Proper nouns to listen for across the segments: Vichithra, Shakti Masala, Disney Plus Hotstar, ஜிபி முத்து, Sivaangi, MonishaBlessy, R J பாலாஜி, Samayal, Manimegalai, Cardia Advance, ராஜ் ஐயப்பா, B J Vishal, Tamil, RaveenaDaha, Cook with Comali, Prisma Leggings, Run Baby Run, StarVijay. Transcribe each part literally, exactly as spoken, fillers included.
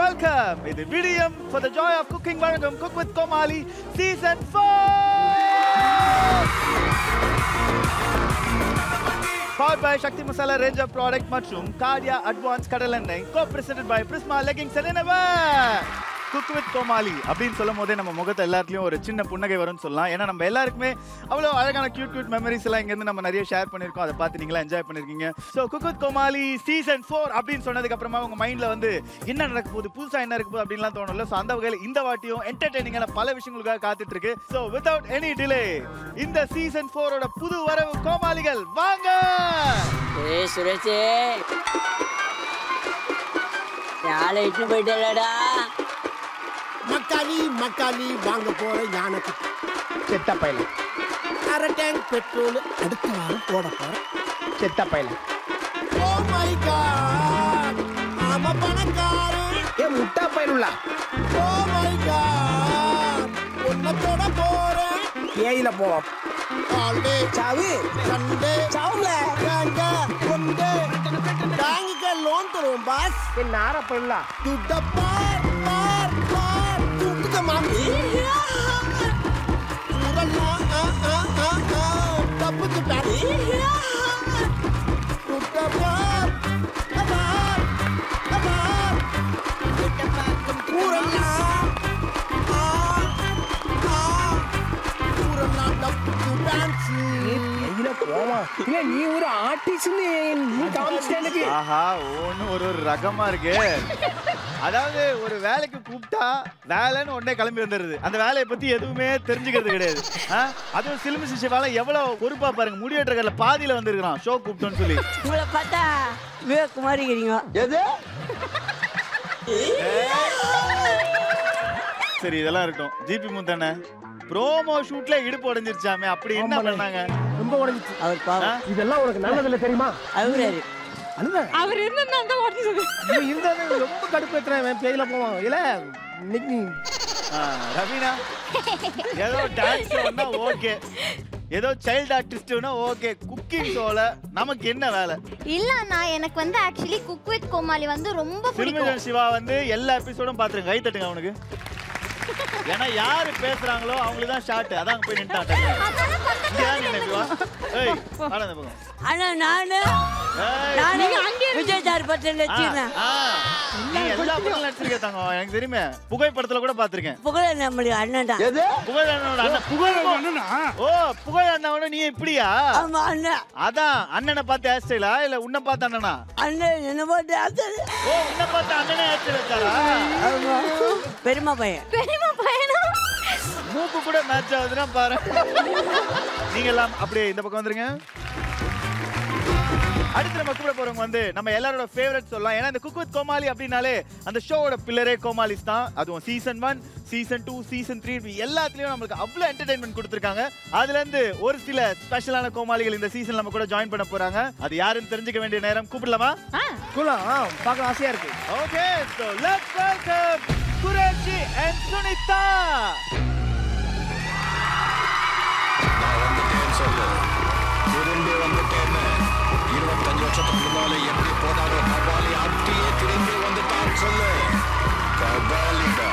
welcome to the video for the joy of cooking Varangam Cook with Comali Season four! Powered by Shakti Masala range of product Matchum, Cardia Advance Kadalanai, co-presented by Prisma Leggings and Innova. Cook with Comali. Abdin Solomode, we all have a chinna punnage varun solla. Ena nam ellar ekme. Avlo alagana cute cute memories sila ingende nam nariya share panirko. Adha pathi ningala enjoy panirkinga. So Cook with Comali season four. Abdin sonnadhukku apparama unga mind la vande enna nadakkudu, pudusa enna irukku abdinla thonala. So andha vagaila indha vaatiyum entertaining ana pala vishayangalukaga kaathitirukku. So without any delay, indha season four oda pudu varavu Comaligal vaanga. Hey Suresh, yaala ittu poidalada. Makali, Makali, வாங்க போற யானக்கு செத்த பையல அரை tank petrol அடுத்த வாரம் போட போற செத்த பையல ஓ மை காட் ஆமா பணக்காரன் ஏ முட்டா பையலுள்ள ஓ மை காட் ஒன்ன போட போற ஏயில போ ஆல்வே சாவி சண்டே சாவுல காங்க கொண்டே டாங்குக்கு லோன் தருவோம் பாஸ் என்ன நார பையல துட்ட பார் பார் I'm அதாவது ஒரு வேலைக்கு கூப்டா வேலைன்னு உடனே கிளம்பி வந்திருது அந்த வேலையை பத்தி எதுவுமே தெரிஞ்சிக்கிறது கிடையாது அது சிலம்பு சிஷிவால எவ்வளவு பொறுப்பா பாருங்க முடியட்டறதுல பாதியில வந்திருக்கான் ஷோ கூப்டன்னு சொல்லி உங்கள பார்த்தா விவேக் குமாரிங்கறீங்க எது சரி இதெல்லாம் இருக்கட்டும் ஜிபி முந்தானே ப்ரோமோ ஷூட்ல இடுப்பு உடைஞ்சிருச்சாமே அப்படி என்ன பண்ணாங்க ரொம்ப உடைஞ்சிச்சு அவர் பாவம் இதெல்லாம் உங்களுக்கு நல்லதில்ல தெரியுமா அவரே அவர் என்னன்னா அந்த வார்த்தை சொல்லுங்க இந்த ரொம்ப கடுப்பு ஏத்துறேன் பேயில போவான் இல்ல இன்னைக்கு ரவினா ஏதோ டான்ஸ் பண்ணா ஓகே ஏதோ சைல்ட் ஆர்டிஸ்ட்னா ஓகே குக்கிங் ஷோல நமக்கு என்ன வேலை இல்ல நான் எனக்கு வந்து एक्चुअली குக் வித் கோமாளி வந்து ரொம்ப பிடிக்கும் சிவா வந்து எல்லா எபிசோடும் பாத்துறேன் கை தட்டுங்க அவனுக்கு ஏனா யார் பேசுறாங்களோ அவங்களுக்கு தான் ஷாட் அதான் போய் நின்னுட்டாங்க ஏன் நினைவா ஏய் ஆனா போங்க ஆனா நானே நான் அங்க விஜய் சார் பட்டல வெச்சிருந்தேன் ஆ நீ எல்லா படத்துல நடிச்சிருக்க தங்க எனக்கு தெரியுமே புகை படத்துல கூட பாத்துர்க்கேன் புகை நம்ம அண்ணன்டா எது புகை அண்ணனோட அண்ணன் புகை அண்ணனா ஓ புகை அண்ணனோட நீ இப்படியா ஆமா அண்ணா அதான் அண்ணனை பார்த்து ஹேர் ஸ்டைலா இல்ல உன்னை பார்த்து அண்ணனா அண்ணன் என்ன பார்த்து ஹேர் ஸ்டைல் ஓ உன்னை பார்த்து அண்ணனே ஹேர் ஸ்டைல் வச்சாரா ஆமா பெரியமா பையன் பெரியமா பையனா மூக்கு கூட மேட்ச் ஆகுதுனா பாரு நீங்க எல்லாம் அப்படியே இந்த பக்கம் வந்துருங்க அடுத்து நம்ம கூட போறவங்க வந்து நம்ம எல்லாரோட ஃபேவரட் சொல்லலாம் ஏன்னா இந்த குக் வித் கோமாளி அப்படினாலே அந்த ஷோவோட பில்லரே கோமாளிஸ் தான் அதுவும் season one season two season three எல்லாத்துலயும் நமக்கு அவ்வளவு என்டர்டெயின்மென்ட் கொடுத்திருக்காங்க அதுல இருந்து ஒரு சில ஸ்பெஷலான கோமாளிகள் இந்த சீசன்ல நம்ம கூட ஜாயின் பண்ண போறாங்க அது யாருன்னு தெரிஞ்சுக்க வேண்டிய நேரம் கூப்பிடலாமா கூலாம் பார்க்க ஆசையா இருக்கு okay so let's welcome Qureshi and Sunitha Kabali எப்படி போனாரோ கபாலி அப்படியே திரும்பி வந்துட்டான் சொல்லு கபாலிடா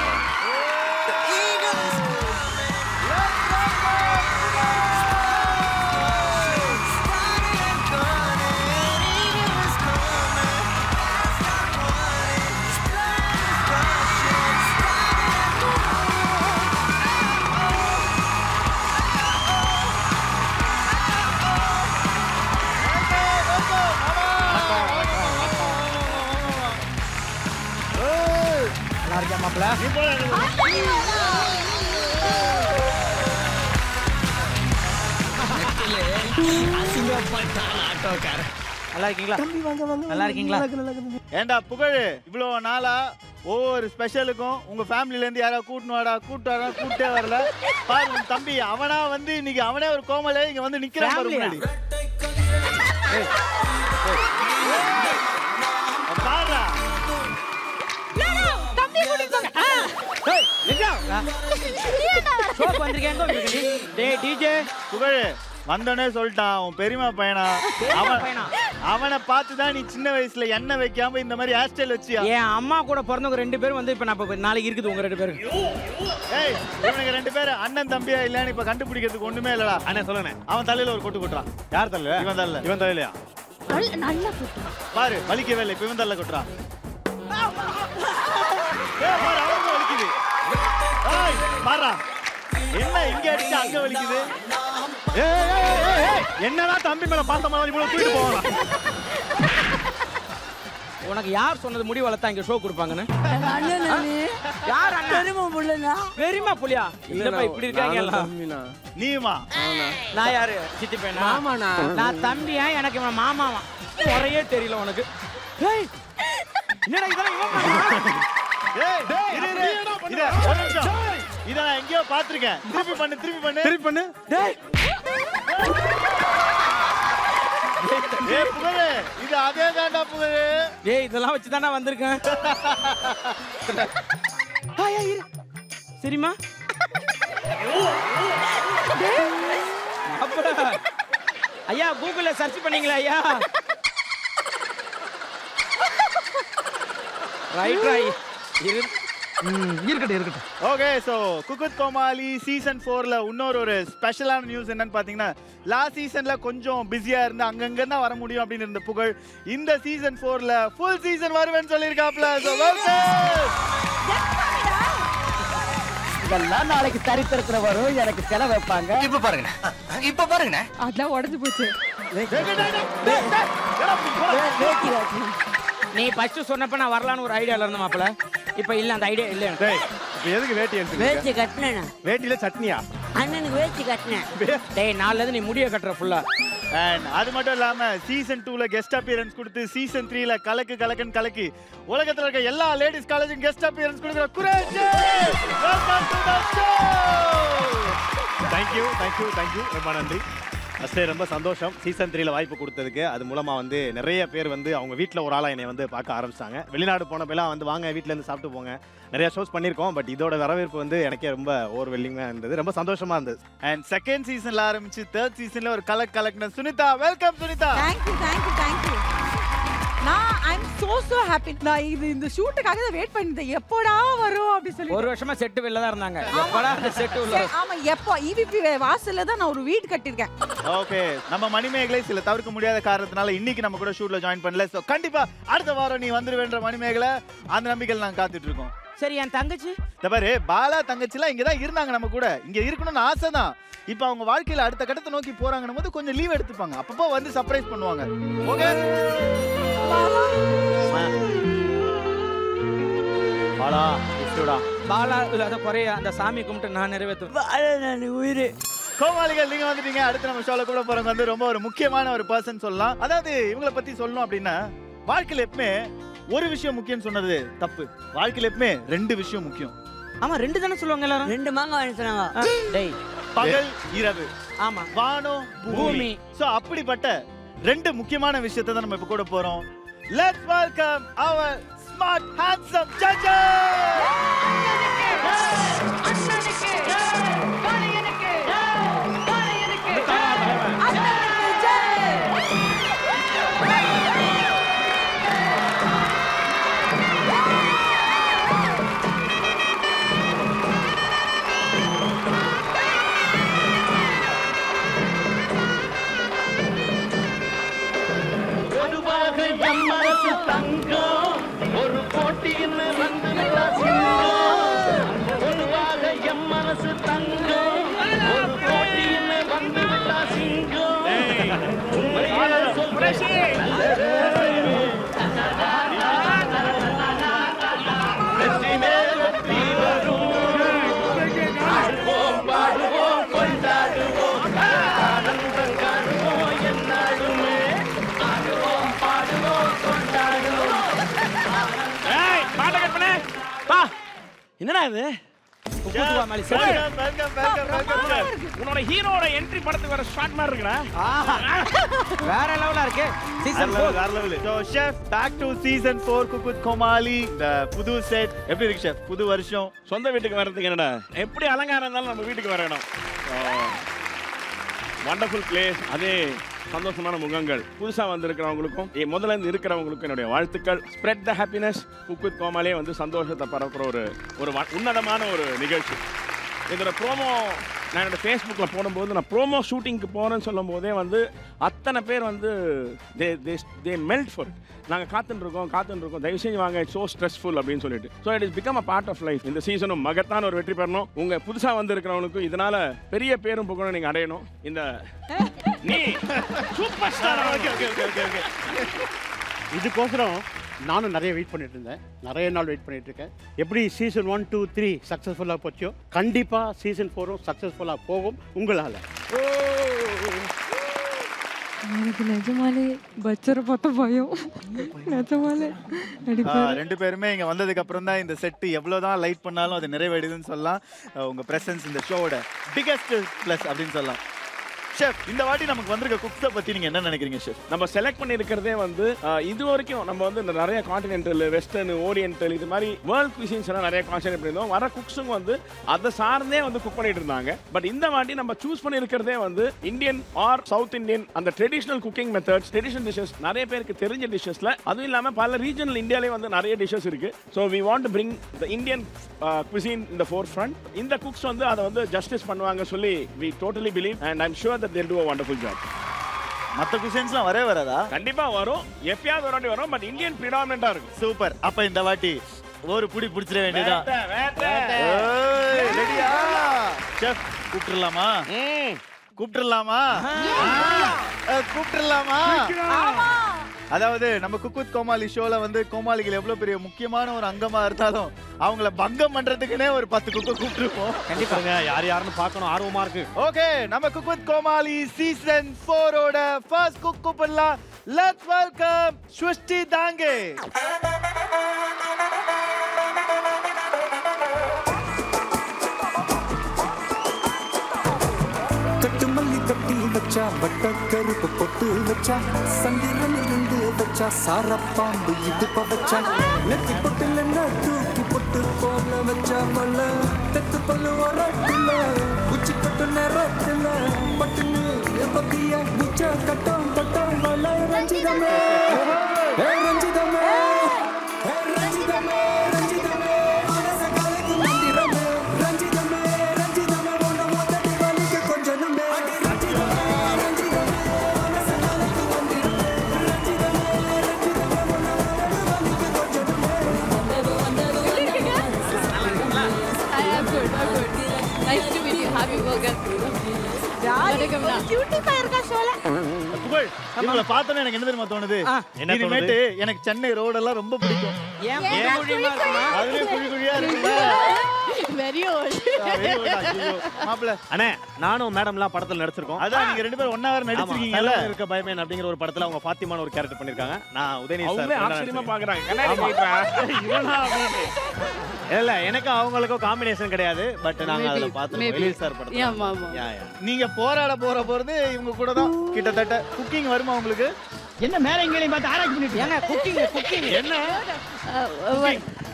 Black. You got it. அசிங்கமா பட்டான ஆட்டோக்கார. நல்லா இருக்கீங்களா? தம்பி வாங்க வாங்க. நல்லா இருக்கீங்களா? ஏண்டா புகழ் இவ்ளோ நாளா ஒவ்வொரு ஸ்பெஷலுக்கும் உங்க ஃபேமிலில இருந்து யாரா கூட்னவாடா கூட்டாரா கூட்டே வரல. பாரு தம்பி அவனா வந்து இன்னைக்கு அவனே ஒரு கோமலே இங்க வந்து நிக்கறான் பாரு முன்னாடி. பாரா Hey, Linga. Show pandirken do irukku ni. Hey D J, Pugal vandane solta. Avun perima payana. Avun payana. அவனை பார்த்து தான் நீ சின்ன வயசுல எண்ணெய் வைக்காம இந்த மாதிரி ஹேர் ஸ்டைல் வச்சியா? ஏன் அம்மா கூட பிறந்தவங்க ரெண்டு பேரும் வந்து இப்ப நான் நாளைக்கு இருக்குது உங்க ரெண்டு பேரும். ஏய் இவங்க ரெண்டு பேரும் அண்ணன் தம்பியா இல்லன்னு இப்ப கண்டுபிடிக்கிறதுக்கு ஒண்ணுமே இல்லடா. அண்ணே சொல்லுங்க. அவன் தலையில ஒரு கொட்டு கொட்டுறான். யார் தலையில? இவன் தலையில. இவன் தலையிலயா? நல்லா கொட்டு. பாரு வலிக்கவே இல்ல. இப்ப இவன் தலையில கொட்டுறான். ஏய் பாரு அவன் வலிக்குது. ஏய் பாரா. என்ன இங்க அடிச்சு அங்க வலிக்குது? என்னடா தம்பி மேல பார்த்த மாதிரி இவ்வளவு தூக்கிட்டு போறான். உனக்கு யார் சொன்னது முடி வளத்தா இங்க ஷோ கொடுப்பாங்கன்னு? யார் அண்ணா? பெரியமா புள்ளையா? பெரியமா புள்ளையா? இல்லப்பா இப்படி இருக்காங்க எல்லாம். நீமா? நான் யாரு? சித்தி பேனா? மாமானா? நான் தம்பியா எனக்கு இவன் மாமாவா? ஒரேயே தெரியல உனக்கு. ஏய் என்னடா இதெல்லாம் இவன்? ஏய் இரிடா இத ஒரு நிமிஷம். இத நான் எங்கயோ பாத்துர்க்கேன். திருப்பி பண்ணு திருப்பி பண்ணு. திருப்பி பண்ணு. டேய் ஏய் புகழே இது அதே தாண்டா புகழே. ஏய் இதெல்லாம் வச்சு தானா வந்திருக்கேன். ஹாய் ஹாய் சரிமா. அப்பா ஐயா கூகுள்ல சர்ச் பண்ணீங்களா ஐயா? ரைட் ரைட் இரு. இருக்கட்டும் இருக்கட்டும். Okay so cook with Comali season ஃபோரில் இன்னொரு ஒரு ஸ்பெஷலான நியூஸ் என்னன்னு பார்த்தீங்கன்னா, லாஸ்ட் சீசனில் கொஞ்சம் பிஸியாக இருந்து அங்கங்கே தான் வர முடியும் அப்படின்னு இருந்த புகழ் இந்த சீசன் ஃபோரில் ஃபுல் சீசன் வருவேன்னு சொல்லியிருக்காப்ல. ஸோ இதெல்லாம் நாளைக்கு தரித்திரத்தில் வரும், எனக்கு செலவு வைப்பாங்க. இப்போ பாருங்க இப்போ பாருங்க அதெல்லாம் உடஞ்சு போச்சு. நீ ஃபஸ்ட்டு சொன்னப்போ நான் வரலான்னு ஒரு ஐடியாவில் இருந்த மாப்பிள்ள. இப்ப இல்ல அந்த ஐடியா இல்ல. டேய் இப்ப எதுக்கு வேட்டி எடுத்து? வேட்டி கட்டنا. வேட்டில சட்னியா? அண்ணனுக்கு வேட்டி கட்டنا. டேய் நாளைல நீ முடிய கட்டற ஃபுல்லா. அண்ட் அது மட்டும் இல்லாம சீசன் டூல கெஸ்ட் அப்பியரன்ஸ் கொடுத்து சீசன் three ல கலக்கு கலக்கன் கலக்கி உலகத்துல இருக்க எல்லா லேடிஸ் காலேஜுக்கு கெஸ்ட் அப்பியரன்ஸ் கொடுக்கிற Quraysh. Welcome to the show. Thank you thank you thank you ரொம்ப நன்றி. அஸ்தே ரொம்ப சந்தோஷம் சீசன் த்ரீல வாய்ப்பு கொடுத்ததுக்கு. அது மூலமாக வந்து நிறைய பேர் வந்து அவங்க வீட்டில் ஒரு ஆளாக என்னை வந்து பார்க்க ஆரம்பிச்சிட்டாங்க. வெளிநாடு போனப்பெல்லாம் வந்து வாங்க வீட்டிலேருந்து சாப்பிட்டு போங்க. நிறையா ஷோஸ் பண்ணியிருக்கோம். பட் இதோட வரவேற்பு வந்து எனக்கே ரொம்ப ஓவர்வெல்மிங்காக இருந்தது. ரொம்ப சந்தோஷமாக இருந்தது. அண்ட் செகண்ட் சீசனில் ஆரம்பித்து தேர்ட் சீசனில் ஒரு கலக் கலக்ன Sunita. Welcome Sunita. Thank you thank you thank you. நான் ஐம் சோ சோ ஹாப்பி. நான் இது இந்த ஷூட்டுக்காக தான் வெயிட் பண்ணிட்டேன். எப்போடா வரும் அப்படி சொல்லி ஒரு வருஷமா செட்டு வெளில தான் இருந்தாங்க. எப்போடா அந்த செட்டு உள்ள? ஆமா எப்போ ஈவிபி வாசல்ல தான் நான் ஒரு வீட் கட்டிருக்கேன். ஓகே நம்ம மணிமேகலை சில தவிர்க்க முடியாத காரணத்தினால இன்னைக்கு நம்ம கூட ஷூட்ல ஜாயின் பண்ணல. சோ கண்டிப்பா அடுத்த வாரம் நீ வந்துருவேன்ற மணிமேகலை அந்த நம்பிக்கையில நாங்க காத்துட்டு இருக்கோம். சரி என் தங்கச்சி தபாரு பாலா தங்கச்சிலாம் இங்கதான் இருந்தாங்க நம்ம கூட. இங்க இருக்கணும்னு ஆசை தான். இப்போ அவங்க வாழ்க்கையில அடுத்த கட்டத்தை நோக்கி போறாங்கன்னு போது கொஞ்சம் லீவ் எடுத்துப்பாங்க. அப்பப்போ வந்து சர்ப்ரைஸ் பண்ணுவாங்க. ஓகே பாலா பாலா பாலா இல்லாத குறைய அந்த சாமி கும்பிட்டு நான் நிறைவேற்றுவேன். உயிரு கோமாளிகள் நீங்க வந்துட்டீங்க. அடுத்து நம்ம ஷோல கூட போறவங்க வந்து ரொம்ப ஒரு முக்கியமான ஒரு பர்சன் சொல்லலாம். அதாவது இவங்களை பத்தி சொல்லணும் அப்படின்னா, வாழ்க்கையில எப்பவுமே ஒரு விஷயம் முக்கியம் சொன்னது தப்பு. வாழ்க்கையில எப்பவுமே ரெண்டு விஷயம் முக்கியம். ஆமா ரெண்டு தானே சொல்லுவாங்க எல்லாரும். ரெண்டு மாங்க சொன்னாங்க. டேய் பகல் இரவு. ஆமா வானம் பூமி. சோ அப்படிப்பட்ட ரெண்டு முக்கியமான விஷயத்தை தான் நம்ம இப்ப கூட போறோம். Let's welcome our smart handsome judges. என்னடா இது? உன்னோட ஹீரோட என்ட்ரி படத்துக்கு வர ஷாட் மாதிரி இருக்குடா. வேற லெவலா இருக்கு. சீசன் four வேற level. So chef back to season four cook with Comali. இந்த புது செட் எப்படி இருக்கு ஷெஃப்? புது வருஷம் சொந்த வீட்டுக்கு வரதுக்கு என்னடா எப்படி அலங்காரம் இருந்தாலும் நம்ம வீட்டுக்கு வரணும். Wonderful place. அதே சந்தோஷமான முகங்கள் புதுசா வந்திருக்கிறவங்களுக்கும் முதல்ல இருந்து இருக்கிறவங்களுக்கும் என்னுடைய வாழ்த்துக்கள். Spread the happiness. Cook with கோமாலே வந்து சந்தோஷத்தை பரப்புற ஒரு ஒரு உன்னதமான ஒரு நிகழ்ச்சி. இதோட ப்ரோமோ நான் என்னோட ஃபேஸ்புக்கில் போடும்போது நான் ப்ரோமோ ஷூட்டிங்க்கு போகிறேன்னு சொல்லும் போதே வந்து அத்தனை பேர் வந்து they they they melt for it. நாங்கள் காத்துட்டுருக்கோம் காத்துட்டுருக்கோம் தயவு செஞ்சு வாங்க, இட்ஸ் ஸோ ஸ்ட்ரெஸ்ஃபுல் அப்படின்னு சொல்லிட்டு. So it is become a part of life. இந்த சீசனும் மகத்தான ஒரு வெற்றி பெறணும். உங்கள் புதுசாக வந்திருக்கிறவங்களுக்கும் இதனால் பெரிய பேரும் புகழும் நீங்கள் அடையணும். இந்த நீ super star. Okay okay okay okay okay இதுக்கோசரம் நானும் நிறைய வெயிட் பண்ணிட்டு இருந்தேன், நிறைய நாள் வெயிட் பண்ணிட்டு இருக்கேன். எப்படி சீசன் ஒன் டூ த்ரீ சக்ஸஸ்ஃபுல்லாக போச்சோ கண்டிப்பாக சீசன் ஃபோரும் சக்ஸஸ்ஃபுல்லாக போகும் உங்களால். எனக்கு நிஜமாலே பச்சரை பார்த்த பயம். நிஜமாலே ரெண்டு பேருமே இங்கே வந்ததுக்கப்புறம் தான் இந்த செட்டு எவ்வளோ தான் லைட் பண்ணாலும் அது நிறைவேடுதுன்னு சொல்லலாம். உங்கள் ப்ரெசன்ஸ் இந்த ஷோவோட பிக்கஸ்ட் ப்ளஸ் அப்படின்னு சொல்லலாம். ஷெஃப், இந்த வாட்டி நமக்கு வந்திருக்க குக்ஸை பற்றி நீங்கள் என்ன நினைக்கிறீங்க ஷெஃப்? நம்ம செலக்ட் பண்ணியிருக்கிறதே வந்து இது வரைக்கும் நம்ம வந்து இந்த நிறைய கான்டினென்டல், வெஸ்டர்ன், ஓரியன்டல் இது மாதிரி வேர்ல்ட் குசின்ஸ் எல்லாம் நிறைய கான்சன்ட்ரேட் பண்ணியிருந்தோம். வர குக்ஸுங்க வந்து அதை சார்ந்தே வந்து குக் பண்ணிட்டு இருந்தாங்க. பட் இந்த வாட்டி நம்ம சூஸ் பண்ணியிருக்கிறதே வந்து இந்தியன் ஆர் சவுத் இந்தியன் அந்த traditional cooking methods, traditional dishes, நிறைய பேருக்கு தெரிஞ்ச டிஷஸில். அதுவும் இல்லாமல் பல ரீஜனல் இந்தியாவிலே வந்து நிறைய டிஷஸ் இருக்குது. So we want to bring the Indian cuisine இந்த ஃபோர் ஃப்ரண்ட். இந்த குக்ஸ் வந்து அதை வந்து ஜஸ்டிஸ் பண்ணுவாங்க சொல்லி we totally believe and I'm sure that they'll do a wonderful job. மற்ற குசின்ஸ்லாம் வரவே வராதா? கண்டிப்பா வரும், எப்பயாவது ஒரு வாட்டி வரும். பட் இந்தியன் பிரிடாமினன்ட்டா இருக்கு. சூப்பர். அப்ப இந்த வாட்டி ஒரு புடி புடிச்சிர வேண்டியதா? ஏய் ரெடியா செஃப்? கூப்டலாமா கூப்டலாமா கூப்டலாமா? ஆமா, அதாவது நம்ம குக் வித் கோமாளி ஷோல வந்து கோமாளிகள் எவ்வளவு பெரிய முக்கியமான ஒரு அங்கமா இருந்தாலும் அவங்கள பங்கம் பண்றதுக்குன்னே ஒரு பத்து குக்க கூப்பிட்டுருக்கோம். கண்டிப்பாங்க, யார் யாருன்னு பார்க்கணும், ஆர்வமா இருக்கு. ஓகே, நம்ம குக் வித் கோமாளி சீசன் நாலோட ஃபர்ஸ்ட் குக் கூப்பிடலாம். Let's welcome Srushti Dange. வட்ட கருப்பு பொட்டு வச்சா சந்திரன் இருந்து வச்சா சாரப்பாம்பு இது பச்சா நெத்தி பொட்டுல தூக்கி பொட்டு போல வச்சா பல்ல தெத்து பல்லு வரட்டுல உச்சி பொட்டு நிறத்துல பட்டுன்னு பத்தியா முச்சா கட்டம் பட்டம் வள ரஞ்சிதமே ரஞ்சிதமே ரஞ்சிதமே ரஞ்சிதமே மனசகாலுக்கு மந்திரமே ரஞ்சிதமே ரஞ்சிதமே ஒன்று மொத்தடி வலிக்கு கொஞ்சமே எனக்கு என்ன தெரியுமா தோணுது, இனிமேட்டு எனக்கு சென்னை ரோடு எல்லாம் ரொம்ப பிடிக்கும். நானும் மேடம் எல்லாம் படத்துல நடிச்சிருக்கோம். அதான் நீங்க ரெண்டு பேரும் ஒன்னா வேற நடிச்சிருக்கீங்கல்ல. இருக்க பயமேன் அப்படிங்கிற ஒரு படத்துல அவங்க பாத்திமான ஒரு கேரக்டர் பண்ணிருக்காங்க. நான் உதயநிதி சார் ஆச்சரியமா பாக்குறாங்க. இல்ல எனக்கு அவங்களுக்கும் காம்பினேஷன் கிடையாது. பட் நாங்க அத பார்த்தோம் சார் படத்துல. ஆமா ஆமா, நீங்க போராட போற போறது இவங்க கூட தான் கிட்டத்தட்ட. குக்கிங் வருமா உங்களுக்கு? என்ன மேல இங்கேயே பார்த்து ஆராய்ச்சி பண்ணிட்டு ஏங்க குக்கிங் குக்கிங் என்ன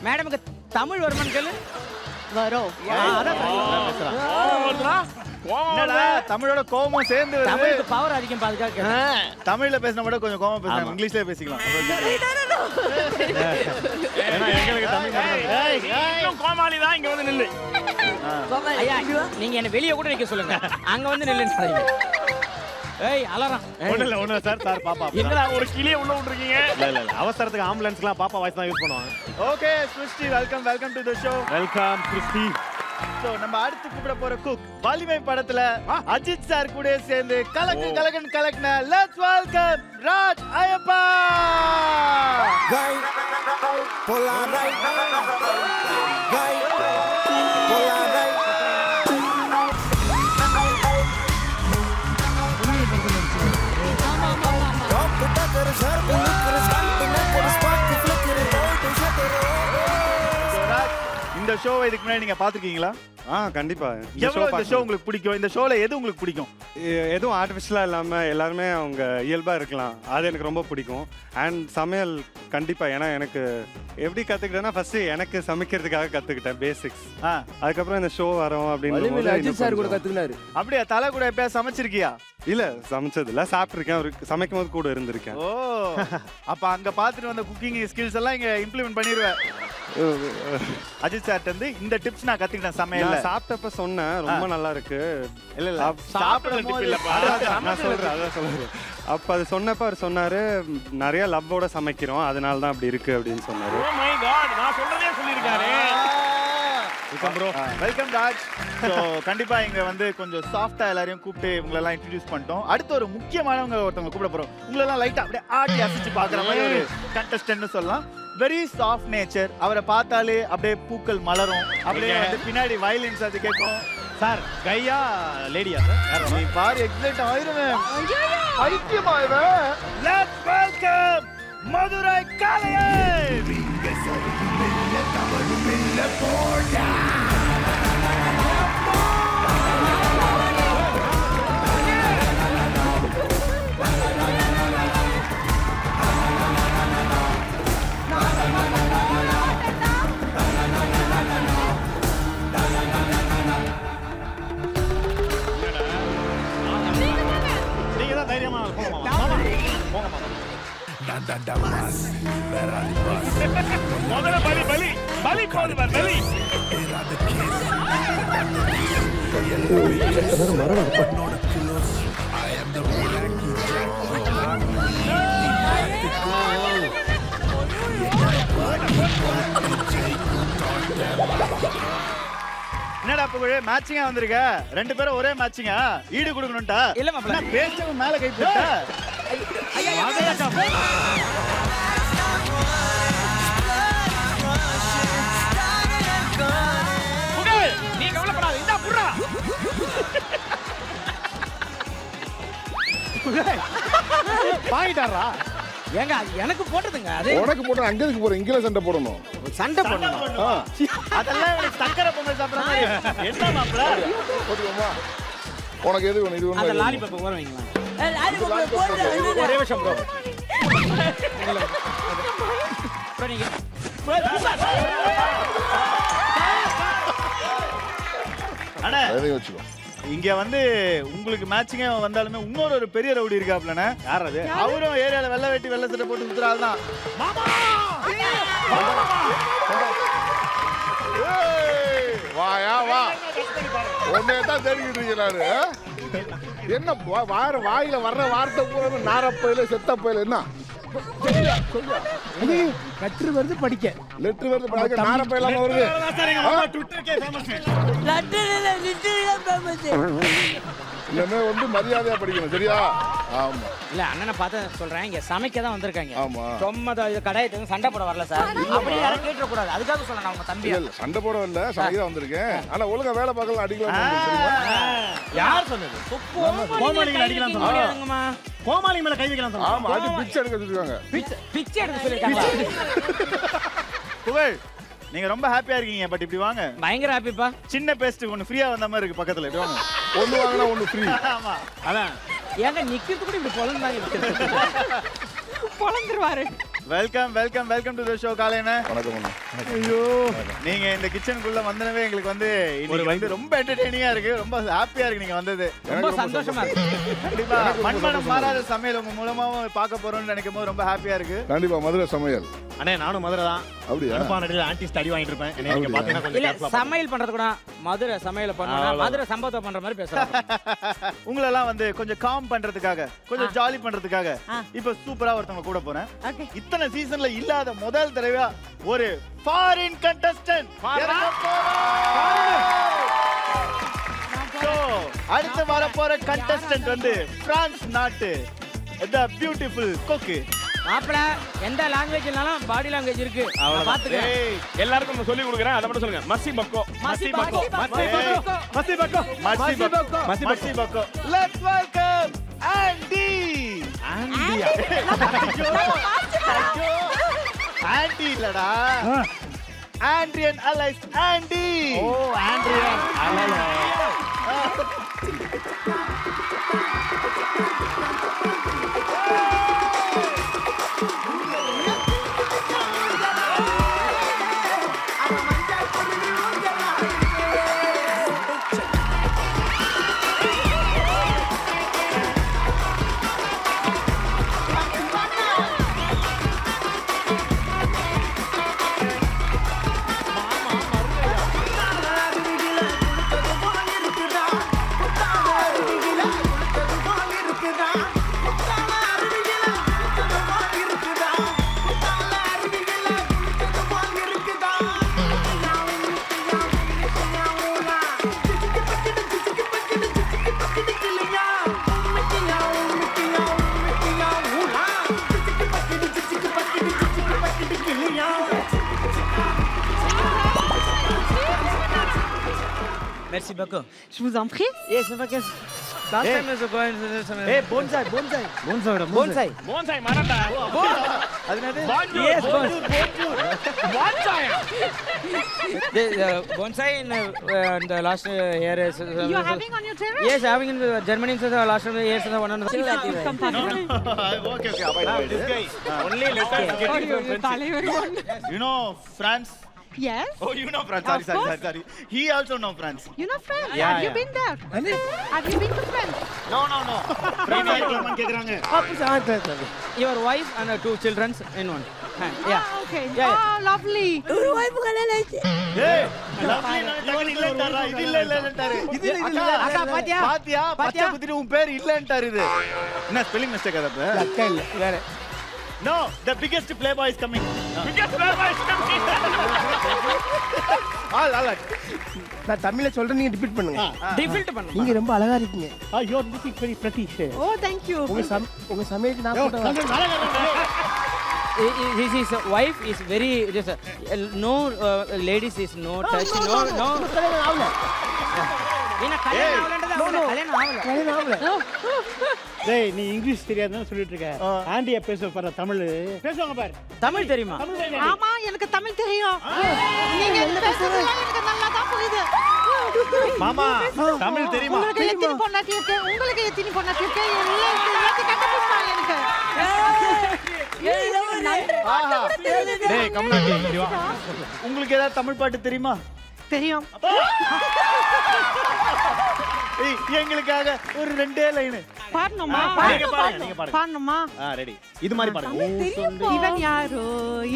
மேடம்க்கு தமிழ் வருமான்னு கேளு. வரோம் யாரா வருதுடா என்னடா தமிழோட கோவமும் சேர்ந்து வருது. தமிழுக்கு பவர் அதிகம் பாதுகாக்க தமிழ்ல பேசினா கூட கொஞ்சம் கோவமா பேசலாம், இங்கிலீஷ்ல பேசிக்கலாம். வெளிய கூட நிக்க சொல்லுங்க, அங்க வந்து நில்லுங்க. அவசரத்துக்கு ஆம்புலன்ஸ் எல்லாம் பாப்பா வாய்ஸ் தான் யூஸ் பண்ணுவாங்க. Okay Srushti, welcome welcome to the show. Welcome Srushti. So நம்ம அடுத்து கூப்பிட போற குக் வாலிமை படத்துல அஜித் சார் கூட சேர்ந்து கலக்கு கலகன் கலக்ன. Let's welcome ராஜ் ஐயப்பா. கை போலா ரை கை போலா ரை டாப் டக்கர் சார் புல்லு கிறிஸ்டன் பின்ன ஒரு ஸ்பாட் கிளிக் இருக்கு. ராஜ், இந்த இந்த ஷோவை இதுக்கு முன்னாடி நீங்க பாத்துக்கிங்களா? ஆ கண்டிப்பா. இந்த ஷோ உங்களுக்கு பிடிக்கும். இந்த ஷோல எது உங்களுக்கு பிடிக்கும்? எதுவும் ஆர்ட்டிஃபிஷியலா இல்லாம எல்லாரும் அவங்க இயல்பா இருக்கலாம். அது எனக்கு ரொம்ப பிடிக்கும். அண்ட் சமையல் கண்டிப்பா ஏனா எனக்கு எப்படி கத்துக்கிட்டேன்னா ஃபர்ஸ்ட் எனக்கு சமைக்கிறதுக்காக கத்துக்கிட்டேன் பேசிக்ஸ். அதுக்கு அப்புறம் இந்த ஷோ வரோம் அப்படினு அஜித் சார் கூட கத்துக்கினாரு. அப்படியே தல கூட எப்ப சமைச்சிருக்கியா? இல்ல சமைச்சது இல்ல, சாப்பிட்டிருக்கேன். சமைக்கும்போது கூட இருந்திருக்கேன். ஓ அப்ப அங்க பாத்துட்டு வந்த குக்கிங் ஸ்கில்ஸ் எல்லாம் இங்க இம்ப்ளிமென்ட் பண்ணிடுவேன். அஜித் சார் வந்து இந்த டிப்ஸ் நான் கத்துக்கிட்டேன் சமையல்ல. சாப்பிட்டப்ப சொன்னேன் ரொம்ப நல்லா இருக்கு. இல்ல இல்ல சாப்பிடுற டிப் இல்லப்பா, நான் சொல்றேன் அத சொல்றேன். அப்ப அது சொன்னப்ப அவர் சொன்னாரு நிறைய லவ்வோட சமைக்கிறோம் அதனால தான் அப்படி இருக்கு அப்படினு சொன்னாரு. ஓ மை காட், நான் சொல்றதே சொல்லிருக்காரு. Welcome bro. Welcome Raj. So கண்டிப்பா இங்க வந்து கொஞ்சம் சாஃப்ட்டா எல்லாரையும் கூப்பிட்டு உங்களை எல்லாம் இன்ட்ரோ듀ஸ் பண்ணிட்டோம். அடுத்து ஒரு முக்கியமானவங்க ஒருத்தங்க கூப்பிட போறோம். உங்களை எல்லாம் லைட்டா அப்படியே ஆட்டி அசிச்சு பார்க்குற மாதிரி ஒரு கண்டெஸ்டன்ட்னு சொல்லலாம். Very soft nature. அவரை பார்த்தாலே அப்படியே பூக்கள் மலரும். அப்படியே வந்து பின்னாடி வயலின்ஸ் அது கேட்கும். சார் கையா லேடியா சார்? நீ பார் எக்ஸைட் ஆயிரமே. ஐயோ லெட்ஸ் வெல்கம் மதுரை காளையன். என்னடா புகழே மேட்சிங்கா வந்திருக்க, ரெண்டு பேரும் ஒரே மேட்சிங்கா ஈடு கொடுக்கணும்டா. இல்ல மாப்ள பேஸ்ட் மேல கை போட்டா. புகழ் நீ கவலைப்படாத, இந்த புறா புகழ் பாயிட்டாரா? ஏங்க எனக்கு போட்டதுங்க. அது உனக்கு போட்டா அங்க இருக்கு போற இங்கிலீஷ் சண்டை போடணும். சண்டை போடணும் அதெல்லாம் சக்கரை பொங்கல் சாப்பிடுற மாதிரி. என்ன மாப்ள போடுமா உனக்கு எது ஒன்னு இது ஒன்னு அந்த லாரி பக்கம் வர வைங்களா? லாரி பக்கம் போடு ஒரே விஷயம் ப்ரோ. ப்ரோ நீங்க அண்ணா எதை வச்சுக்கோ. இங்க வந்து உங்களுக்கு மேட்சிங்க வந்தாலுமே இன்னொரு ஒரு பெரிய ரவுடி இருக்காப்லண்ணா. யார் அது? அவரும் ஏரியால வெள்ள வெட்டி வெள்ள சட்டை போட்டு சுத்துறாள் தான். மாமா வாயா வா, ஒன்னே தான் தெரிஞ்சிட்டு இருக்கீங்களாரு. என்ன வார வாயில வர்ற வார்த்தை பூரா நாரப்பயில செத்தப்பயில. என்ன லெட்டர் வருது படிக்க, லெட்டர் வருது படிக்க, நாரப்பை எல்லாம் வருது. ட்விட்டர்க்கே ஃபேமஸ் லெட்டர் இல்ல, லிட்டர்ல ஃபேமஸ். நம்ம வந்து மரியாதையா படிக்கணும் சரியா? ஆமா இல்ல அண்ணனை பார்த்தா சொல்றேன் இங்க சமைக்க தான் வந்திருக்காங்க. ஆமா சொம்மதா இது கடையில சண்டை போட வரல சார், அப்படியே யார கேட்ற கூடாது. அதுக்காக சொல்றேன் அவங்க தம்பி இல்ல சண்டை போட வரல, சமைக்க தான் வந்திருக்கேன். ஆனா ஒழுங்கா வேலை பார்க்கலாம் அடிக்கலாம். யார் சொன்னது? கோமாளிகள் அடிக்கலாம் சொன்னாங்கம்மா. கோமாளி மேல கை வைக்கலாம் சொன்னாங்க. ஆமா அது பிச்சை எடுக்க சொல்லிருக்காங்க. பிச்சை எடுக்க சொல்லிருக்காங்க. புகழ் நீங்க ரொம்ப ஹாப்பியா இருக்கீங்க, பட் இப்படி வாங்க. பயங்கர ஹாப்பிப்பா. சின்ன பேஸ்ட் ஒன்னு ஃப்ரீயா வந்த மாதிரி இருக்கு பக்கத்துல. இப்படி வாங்க, ஒன்னு வாங்கினா ஒன்னு ஃப்ரீ. ஆமா அதான் ஏங்க நிக்கிறது கூட இப்படி பொலந்தாங்க இருக்கு. பொலந்துருவாரு. Welcome welcome welcome to the show காளையனே. வணக்கம் வணக்கம். ஐயோ நீங்க இந்த கிச்சனுக்குள்ள வந்தனவே உங்களுக்கு வந்து இன்னைக்கு வந்து ரொம்ப என்டர்டெய்னிங்கா இருக்கு, ரொம்ப ஹாப்பியா இருக்கு நீங்க வந்தது. ரொம்ப சந்தோஷமா இருக்கு. கண்டிப்பா மண்மனம் மாறாத சமையல் உங்க மூலமாவே பார்க்க போறோம்னு நினைக்கும்போது ரொம்ப ஹாப்பியா இருக்கு. கண்டிப்பா மதுரை சமையல். அண்ணே நானும் மதுரை தான். அப்படியே அனுப்பானடில ஆன்ட்டி ஸ்டடி வாங்கிட்டு இருப்பேன். என்ன நீங்க பாத்தீங்கன்னா கொஞ்சம் சமையல் பண்றது கூட மதுரை சமையல பண்ணா மதுரை சம்பவத்தை பண்ற மாதிரி பேசுறாங்க. உங்கள எல்லாம் வந்து கொஞ்சம் காம் பண்றதுக்காக கொஞ்சம் ஜாலி பண்றதுக்காக இப்போ சூப்பரா ஒருத்தங்க கூட போறேன். இத்தனை சீசன்ல இல்லாத முதல் தடவையா ஒரு ஃபாரின் கண்டெஸ்டன்ட் அடுத்து வர போற கண்டெஸ்டன்ட் வந்து பிரான்ஸ் நாட்டு தி பியூட்டிஃபுல் கோக்கு. மாப்ள எந்த லாங்குவேஜ்லனாலும் பாடி லாங்குவேஜ் இருக்கு, பாத்துக்க. எல்லாருக்கும் நான் சொல்லி கொடுக்கிறேன், அத மட்டும் சொல்லுங்க. மசி பக்கோ மசி பக்கோ மசி பக்கோ மசி பக்கோ மசி பக்கோ மசி பக்கோ. Let's welcome aunty. ஆண்டி ஐயோ ஆண்டி இல்லடா Andrian Allies, Andy! Oh, Andrian Merci beaucoup. Je vous en prie. Yes, no fucking. Last hey. time is a coincidence. Hey, bonsai, bonsai. Bonsai, bonsai. Bonsai, Marata. Bonsai. Bonjour. Yes, bonjour. Bonsai. The bonsai in uh, the last uh, year is. Uh, you are having on your terrace? Yes, having in the Germany since the last year since one hundred. No, okay, okay. This guy only letters getting from French. You know France. Yes. Oh, you know France. Sorry, sorry, sorry, sorry. He also know France. You know France? Yeah, Have yeah. you been there? Have you been to France? No, no, no. Your wife and her two children in one. Yeah. Oh, okay. Yeah, yeah. Oh, lovely. Your wife is Hey, lovely. You are England. You are England. You are England. Akka, Patya. Patya. Patya. Patya. You are England. No, spelling mistake. No, the biggest playboy is coming. No. Biggest playboy is coming. All, all. I Tamil I told you to repeat. Difficult. You are very beautiful. You are very pretty. Oh, thank you. You are very sweet. His, his wife is very just, uh, no uh, ladies is no touch no no. no. no. no, no. Hey, you English தெரியாத தான் சொல்லிட்டு இருக்க. Aunty பேச பாரு தமிழ். பேசுங்க பாரு. தமிழ் தெரியுமா? ஆமா, எனக்கு தமிழ் தெரியும். நீங்க பேசுறது எனக்கு நல்லா தான் புரியுது. மாமா, தமிழ் தெரியுமா? உங்களுக்கு எத்தனை பொண்டாட்டி இருக்கு? உங்களுக்கு எத்தனை பொண்டாட்டி இருக்கு? எல்லாத்தையும் கண்டுபிடிச்சா எனக்கு. டேய், கமலாட்டி, நீ வா. உங்களுக்கு ஏதாவது தமிழ் பாட்டு தெரியுமா? தெரியும். Hey, yengalukkaga oru rendu line paadnuma paadnuma ah ready idu mari paadunga ivan yaro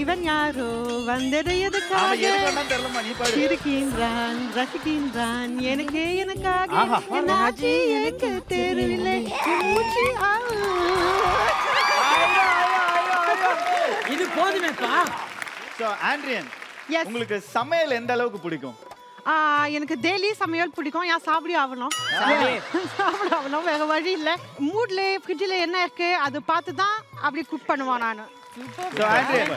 ivan yaro vandada edukka ava edukonna therlamma nee paadu irukindran rasikindran enake enakaga enaachi enakku therille moochi aayo aayo aayo idu podumepa so Andrian yes ungalku samayal endha alavukku pidikum Ah, I like daily samayal pidikum ya saapdi avalum saapdi avalum vera vazhi illa mood le fridge le enna irukku adu paathu dhaan apdi cook pannuva nanu so Andrian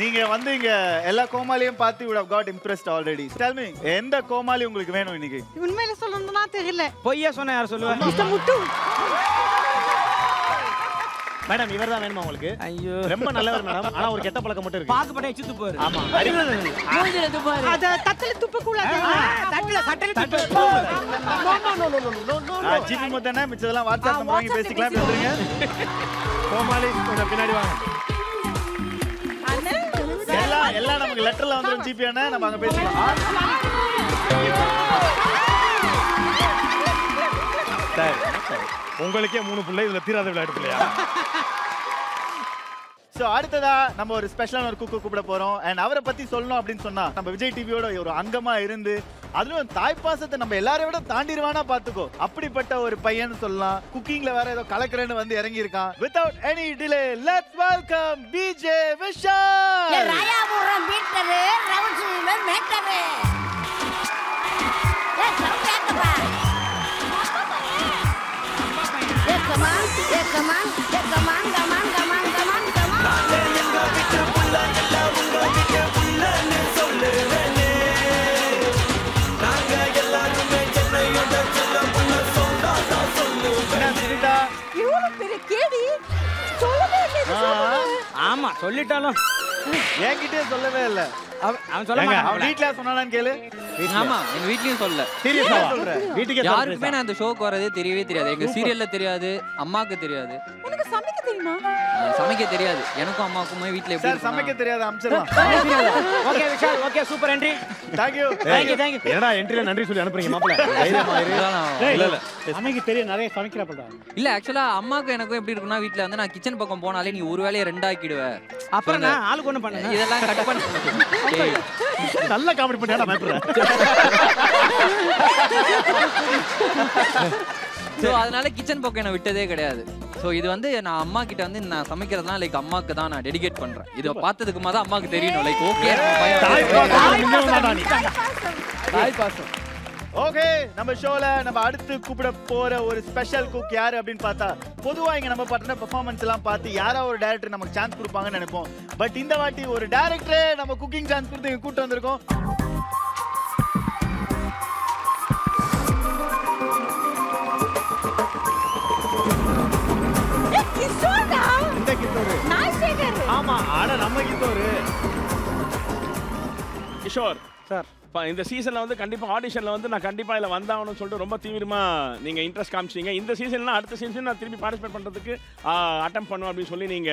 neenga vandu inga ella komaliyum paathu you would have got impressed already tell me endha komali ungalku venum iniki unmaila solrana therilla poiya sonna yaar solluva mr muttu madam இவர் தான் வேணுமா உங்களுக்கு ஐயோ ரொம்ப நல்லவர் madam ஆனா ஒரு கெட்ட பழக்கம் மட்டும் இருக்கு பாக்கு பட்டை சுத்து போற ஆமா மூஞ்சில சுத்து போற அத தட்டல துப்ப கூடாது தட்டல தட்டல துப்ப no no no no no ஆ ஜிபி மொத்தனா மிச்சதெல்லாம் வாட்ஸ்அப் நம்பர் வாங்கி பேசிக்கலாம் வந்துருங்க கோமாளி கொஞ்சம் பின்னாடி வாங்க அண்ணா எல்லா எல்லா நமக்கு லெட்டர்ல வந்தரும் ஜிபி அண்ணா நம்ம அங்க பேசிக்கலாம் சரி உங்களுக்கே மூணு புள்ளை இதுல தீராத விளையாட்டு இல்லையா So, அடுத்ததா நம்ம ஒரு ஸ்பெஷலான ஒரு குக்கு கூப்பிட போறோம் and அவரை பத்தி சொல்லணும் அப்படினு சொன்னா நம்ம விஜய் டிவியோட ஒரு அங்கமா இருந்து அதுலயும் தாய்ப்பாசத்தை நம்ம எல்லாரையும் விட தாண்டிடுவானா பாத்துக்கோ அப்படிப்பட்ட ஒரு பையன் சொல்லலாம் குக்கிங்ல வேற ஏதோ கலக்கறேன்னு வந்து இறங்கி இருக்கான் without any delay let's welcome B J Vishal ஏ ராயா மூரம் பீட்டரே ரவுண்ட் சுவிமர் மேக்கரே ஏ சவுண்ட் ஏத்தப்பா ஏ கமான் ஏ கமான் ஏ come on come on come on come on Nanga vittu pulla ella unga vittu pulla nu solluvene Nanga ellarume chennaiyoda chella pulla sonda da solluvene Ivu pere kedi solluve enna solluva Ama sollitalo So அதனால kitchen பக்கம் என்ன விட்டதே கிடையாது. So இது வந்து நான் அம்மா கிட்ட வந்து நான் சமைக்கிறதுனா லைக் அம்மாக்கு தான் நான் டெடிகேட் பண்றேன். இது பார்த்ததுக்கு முன்னாடி அம்மாக்கு தெரியணும் லைக் ஓகே தாய் பாசம். ஓகே நம்ம ஷோல நம்ம அடுத்து கூப்பிட போற ஒரு ஸ்பெஷல் குக் யாரு அப்படினு பார்த்தா பொதுவா இங்க நம்ம பண்ற பெர்ஃபார்மன்ஸ் எல்லாம் பார்த்து யாரா ஒரு டைரக்டர் நமக்கு சான்ஸ் கொடுப்பாங்கன்னு நினைப்போம். பட் இந்த வாட்டி ஒரு டைரக்டரே நம்ம குக்கிங் சான்ஸ் கொடுத்து கூட்டி வந்திருக்கோம். கிஷோர் சார் இந்த சீசன்ல வந்து கண்டிப்பா ஆடிஷன்ல வந்து நான் கண்டிப்பா இல்ல வந்தாவணும்னு சொல்லிட்டு ரொம்ப தீவிரமா நீங்க இன்ட்ரெஸ்ட் காமிச்சீங்க. இந்த சீசன்ல அடுத்த சீசன் நான் திருப்பி பார்ட்டிசிபேட் பண்றதுக்கு அட்டெம்ப்ட் பண்ணுவோம் அப்படி சொல்லி நீங்க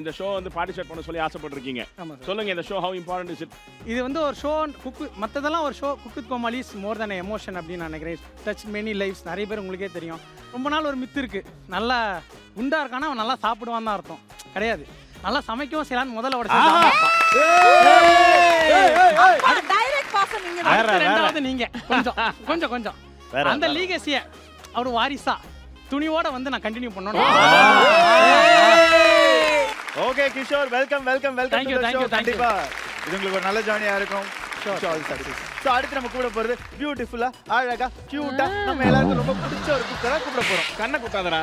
இந்த ஷோ வந்து பார்ட்டிசிபேட் பண்ண சொல்லி ஆசைப்பட்டிருக்கீங்க. சொல்லுங்க இந்த show how important is it? இது வந்து ஒரு ஷோ குக் மத்ததெல்லாம் ஒரு show cook with Comali is more than emotion அப்படி நான் நினைக்கிறேன். டச் மெனி லைஃப்ஸ் நிறைய பேர் உங்களுக்கே தெரியும். ரொம்ப நாள் ஒரு மித்து இருக்கு நல்லா குண்டா இருக்கானா அவன் நல்லா சாப்பிடுவான்னு தான் அர்த்தம் கிடையாது. நல்லா சமைக்கவும் செய்யலான்னு முதல்ல உடச்சு நீங்க கொஞ்சம் கொஞ்சம் கொஞ்சம் அந்த லீகசிய அவரு வாரிசா துணிவோட வந்து நான் கண்டினியூ பண்ணணும். Okay Kishore welcome welcome welcome thank you thank you thank you இது உங்களுக்கு ஒரு நல்ல ஜானியா இருக்கும். சோ அடுத்து நம்ம கூட போறது பியூட்டிஃபுல்லா அழகா கியூட்டா நம்ம எல்லாரும் ரொம்ப பிடிச்ச ஒரு குக்கரா கூட போறோம். கண்ணை கூட்டாதடா.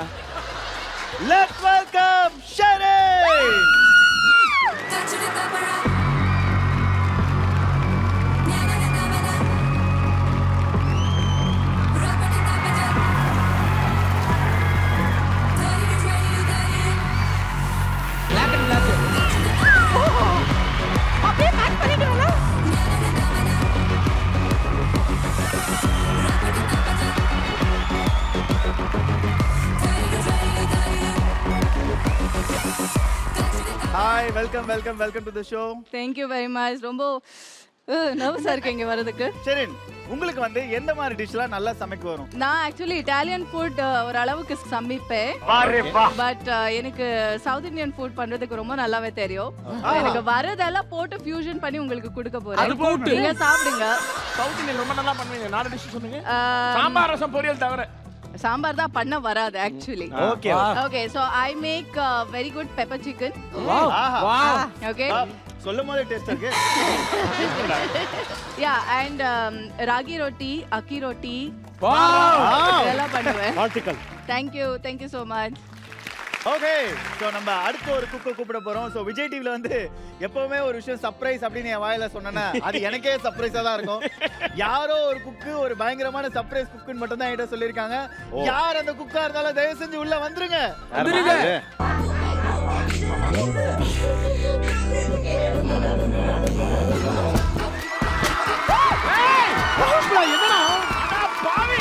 Let's welcome Sherry! Hi, welcome, welcome, welcome to the show. Thank you very much. Rombo nervous ah irukeenga varadhukku. Sherin, ungalku vande endha mari dish la nalla samaik varum? Na actually Italian food or alavukku samippe. Are va. But enakku South Indian food pandradhukku romba nallave theriyum. Enakku varadala pot fusion panni ungalku kudukka poren. Adu pot inga saapidunga. South Indian romba nalla pannuvinga. Naan dish sonnunga. Sambar rasam poriyal thavara. Sambar da panna varad actually. Okay. Okay, so I make uh, very good pepper chicken. Wow. Wow. Okay. Sollumode taste irukku. Yeah, and um, ragi roti, akki roti. Wow. Idella pannuven. Vertical. Thank you. Thank you so much. Okay, so நம்ம அடுத்து ஒரு குக்க கூப்பிட போறோம். So Vijay டிவில வந்து எப்பவுமே ஒரு விஷயம் சர்ப்ரைஸ் அப்படினே வாயில சொன்னனா அது எனக்கே சர்ப்ரைஸா தான் இருக்கும். யாரோ ஒரு குக்கு ஒரு பயங்கரமான சர்ப்ரைஸ் குக்குன்னு மட்டும் தான் ஏதோ சொல்லிருக்காங்க. யார் அந்த குக்கா இருந்தாலும் தயவு செஞ்சு உள்ள வந்துருங்க. வந்துருங்க. ஏய், போப்ளா என்னடா? அட பாவி.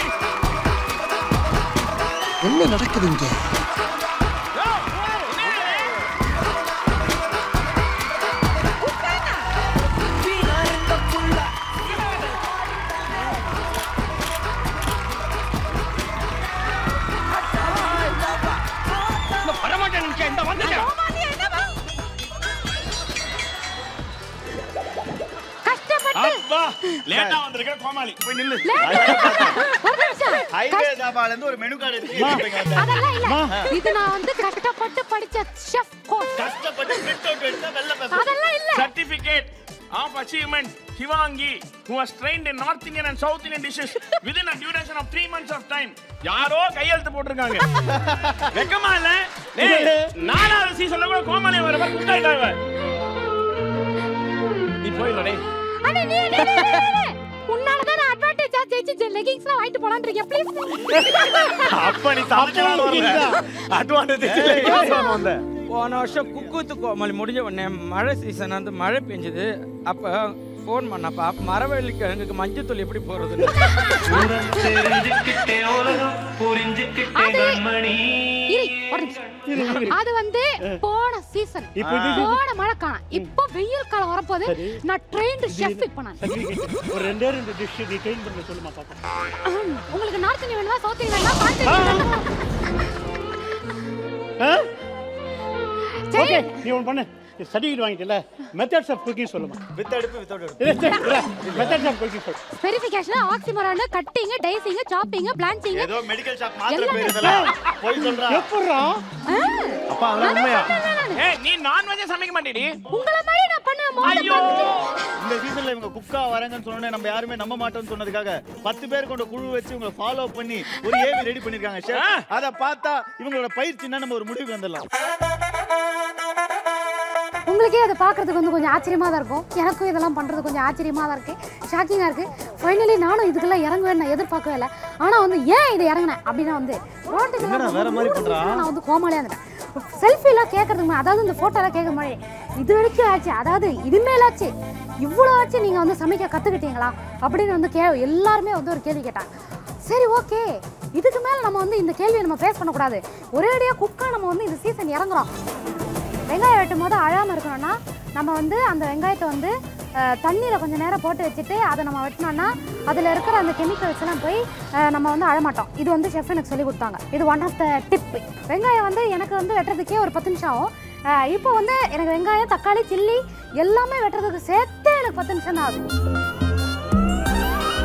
என்ன நடக்குதுங்க? லேட்டா வந்திருக்க கோமாளி போய் நில்லு. ஒரு நிமிஷம். ஹைவே தாபால இருந்து ஒரு மெனு கார்டு எடுத்து அதெல்லாம் இல்ல. இது நான் வந்து கஷ்டப்பட்டு படிச்ச செஃப் கோர்ஸ். கஷ்டப்பட்டு பிரிண்ட் அவுட் எடுத்தா வெல்ல பேப்பர். அதெல்லாம் இல்ல. Certificate of achievement Sivaangi who was trained in North Indian and South Indian dishes within a duration of three months of time. யாரோ கையெழுத்து போட்டுருக்காங்க. வெக்கமா இல்ல? டேய் நானாவது சீசன்ல கூட கோமாளி வரவ குட்டாய் தாவே. நீ போயிடல டேய். அட நீ நீ உன்னால தான் அட்வான்டேஜா ஜெயிச்சு லெகிங்ஸ்லாம் வாங்கிட்டு போலாம்னு இருக்கே ப்ளீஸ். அப்ப நீ சாப்பிடலாம். அட்வான்டேஜ் லெகிங்ஸ் வாங்க. போன வருஷம் குக்கூத்து கோமாளி முடிஞ்ச உடனே மழை சீசன் வந்து மழை பெஞ்சுது. அப்போ ஃபோன் பண்ணப்பா மரவள்ளி கிழங்குக்கு மஞ்சள் தூள் எப்படி போடுறதுன்னு அது வந்து போன சீசன் போன மழை காலம். இப்போ வெயில் காலம் வரப்போது நான் ட்ரெயின் ஷெஃப் பண்ணேன். உங்களுக்கு நார்த் இந்தியா வேணுமா சவுத் இந்தியா வேணுமா? ஓகே நீ ஒன் பண்ணு சர்டிஃபிகேட் வாங்கிட்டல. மெத்தட்ஸ் ஆஃப் குக்கிங் சொல்லுமா? வித் அடுப்பு வித் அடுப்பு மெத்தட்ஸ் ஆஃப் குக்கிங் சொல். Verification oxymoron cutting dicing chopping blanching ஏதோ மெடிக்கல் ஷாப் மாத்திர பேர் இதெல்லாம் போய் சொல்றா எப்பறா அப்பா அம்மையா. ஏய் நீ நான்வெஜ் சமைக்க மாட்டேடி? உங்கள மாதிரி நான் பண்ணுவேன். ஐயோ இந்த சீசன்ல இவங்க குக்கா வரங்கன்னு சொன்னே நம்ம யாருமே நம்ப மாட்டோம்னு சொன்னதுக்காக பத்து பேர் கொண்ட குழு வச்சு உங்களை ஃபாலோ பண்ணி ஒரு ஏவி ரெடி பண்ணிருக்காங்க ஷெஃப். அத பார்த்தா இவங்களோட பயிற்சினா நம்ம ஒரு முடிவுக்கு வந்துறலாம். உங்களுக்கே அதை பார்க்குறதுக்கு வந்து கொஞ்சம் ஆச்சரியமாக தான் இருக்கும். எனக்கும் இதெல்லாம் பண்ணுறது கொஞ்சம் ஆச்சரியமாக தான் இருக்குது, ஷாக்கிங்காக இருக்குது. ஃபைனலி நானும் இதுக்கெல்லாம் இறங்குவேன்னு நான் எதிர்பார்க்கவே இல்லை. ஆனால் வந்து ஏன் இதை இறங்கினேன் அப்படின்னா வந்து ரோட்டுக்கு நான் வந்து கோமாளியாக இருந்தேன். செல்ஃபிலாம் கேட்குறதுக்கு மாதிரி அதாவது இந்த ஃபோட்டோலாம் கேட்குற மாதிரி இது வரைக்கும் ஆச்சு அதாவது இனிமேலாச்சு இவ்வளோ ஆச்சு நீங்கள் வந்து சமைக்க கற்றுக்கிட்டீங்களா அப்படின்னு வந்து கே எல்லாருமே வந்து ஒரு கேள்வி கேட்டாங்க. சரி ஓகே இதுக்கு மேலே நம்ம வந்து இந்த கேள்வியை நம்ம ஃபேஸ் பண்ணக்கூடாது. ஒரேடியாக குக்காக நம்ம வந்து இந்த சீசன் இறங்குறோம். வெங்காயம் வெட்டும் போது அழாமல் இருக்கணும்னா நம்ம வந்து அந்த வெங்காயத்தை வந்து தண்ணியில் கொஞ்சம் நேரம் போட்டு வச்சுட்டு அதை நம்ம வெட்டினோம்னா அதில் இருக்கிற அந்த கெமிக்கல்ஸ்லாம் போய் நம்ம வந்து அழமாட்டோம். இது வந்து செஃப் எனக்கு சொல்லி கொடுத்தாங்க. இது ஒன் ஆஃப் த டிப். வெங்காயம் வந்து எனக்கு வந்து வெட்டுறதுக்கே ஒரு பத்து நிமிஷம் ஆகும். இப்போ வந்து எனக்கு வெங்காயம் தக்காளி சில்லி எல்லாமே வெட்டுறதுக்கு சேர்த்து எனக்கு பத்து நிமிஷம் தான் ஆகும்.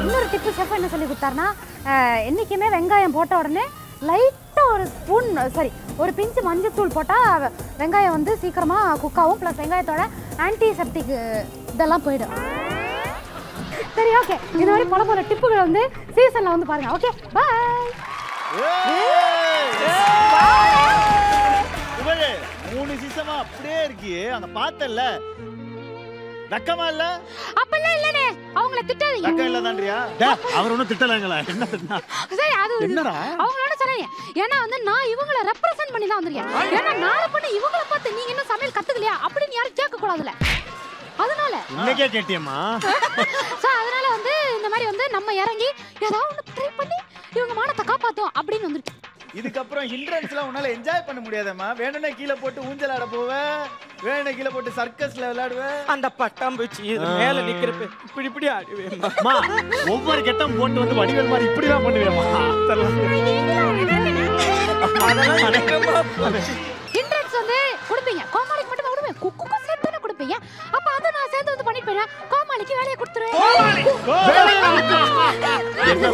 இன்னொரு டிப்பு செஃப் என்ன சொல்லி கொடுத்தாருன்னா என்றைக்குமே வெங்காயம் போட்ட உடனே லைட்டாக ஒரு ஸ்பூன் சாரி ஒரு பிஞ்சு மஞ்சள் தூள் போட்டால் வெங்காயம் வந்து சீக்கிரமாக குக்காகும். ப்ளஸ் வெங்காயத்தோட ஆன்டிசெப்டிக் இதெல்லாம் போயிடும். சரி ஓகே இந்த மாதிரி பல பல டிப்புகளை வந்து சீசனில் வந்து பாருங்கள். Okay bye. மூணு சீசமா அப்படியே இருக்கியே அந்த பார்த்தல தக்கமா இல்ல அப்பல்ல இல்லனே அவங்கள திட்டாதீங்க. தக்க இல்ல தான்றியா? அவர் ஒண்ணு திட்டலங்களா என்ன திட்டனா? சரி அது என்னடா அவங்களோட சொல்றேன். ஏனா வந்து நான் இவங்கள ரெப்ரசன்ட் பண்ணி தான் வந்திருக்கேன். ஏனா நான் பண்ண இவங்கள பார்த்து நீங்க என்ன சமையல் கத்துக்கலையா அப்படினு யாரும் கேட்க கூடாதுல. அதனால இன்னைக்கே கேட்டியம்மா. சோ அதனால வந்து இந்த மாதிரி வந்து நம்ம இறங்கி ஏதாவது ஒன்னு ட்ரை பண்ணி இவங்க மானத்தை காப்பாத்துவோம் அப்படினு வந்திருக்கேன். இதுக்கு அப்புறம் ஹிண்ட்ரன்ஸ்லாம் உன்னால என்ஜாய் பண்ண முடியாதம்மா. வேணுனே கீழ போட்டு ஊஞ்சல் ஆட போவே, வேணுனே கீழ போட்டு சர்க்கஸ்ல விளையாடுவே, அந்த பட்டாம்பூச்சி இது மேல நிக்கிறப்ப இப்படி இப்படி ஆடுவேம்மா. அம்மா ஒவ்வொரு கெட்டம் போட்டு வந்து வடிவேல் மாதிரி இப்படி தான் பண்ணுவேம்மா. அதெல்லாம் நடக்கமா? ஹிண்ட்ரன்ஸ் வந்து கொடுப்பீங்க கோமாளிக்கு மட்டும் கொடுப்பீங்க குக்குக்கு சேர்த்து தான கொடுப்பீங்க. அப்ப அத நான் சேர்த்து வந்து பண்ணிப் போறேன். கோமாளிக்கு வேலைய கொடுத்துரு. கோமாளி கோமாளி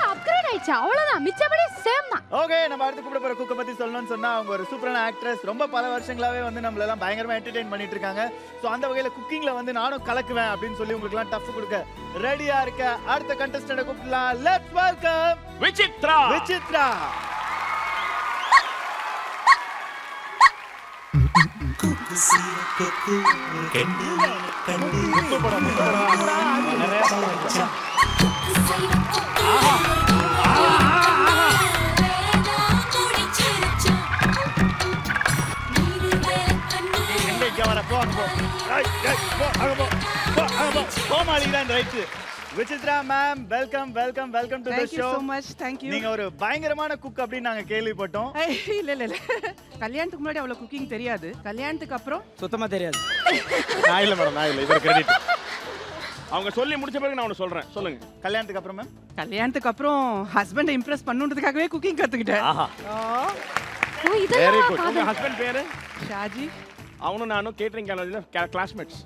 அப்கிரேட் ஆயிச்சு அவ்வளவுதான் மிச்சபடி சேம் தான். ஓகே நம்ம அடுத்து கூப்பிட போற குக்க பத்தி சொல்லணும்னு சொன்னா அவங்க ஒரு சூப்பரான ஆக்ட்ரஸ். ரொம்ப பல வருஷங்களாவே வந்து நம்மள எல்லாம் பயங்கரமா என்டர்டெயின் பண்ணிட்டு இருக்காங்க. சோ அந்த வகையில குக்கிங்ல வந்து நானும் கலக்குவேன் அப்படின்னு சொல்லி உங்களுக்கு எல்லாம் டஃப் கொடுக்க ரெடியா இருக்க அடுத்த கண்டெஸ்டன்ட் கூப்பிடலாம். Let's welcome Vichitra. Vichitra Vichitra ma'am welcome welcome welcome to the show. So much thank you. நீங்க ஒரு பயங்கரமான குக் அப்படி நாங்க கேள்விப்பட்டோம். இல்ல இல்ல இல்ல கல்யாணத்துக்கு முன்னாடி அவ்வளவு குக்கிங் தெரியாது. கல்யாணத்துக்கு அப்புறம் சுத்தமா தெரியாது. நான் இல்ல மேடம் நான் இல்ல இது கிரெடிட் அவங்க சொல்லி முடிச்ச பிறகு நான் உங்களுக்கு சொல்றேன். சொல்லுங்க கல்யாணத்துக்கு அப்புறம் மேம்? கல்யாணத்துக்கு அப்புறம் ஹஸ்பண்ட இம்ப்ரஸ் பண்ணனும்ன்றதுக்காகவே குக்கிங் கத்துக்கிட்டேன். ஆஹா ஓ இது உங்க ஹஸ்பண்ட் பேரு? ஷாஜி. அவனும் நானும் கேட்டரிங் காலேஜ்ல classmates.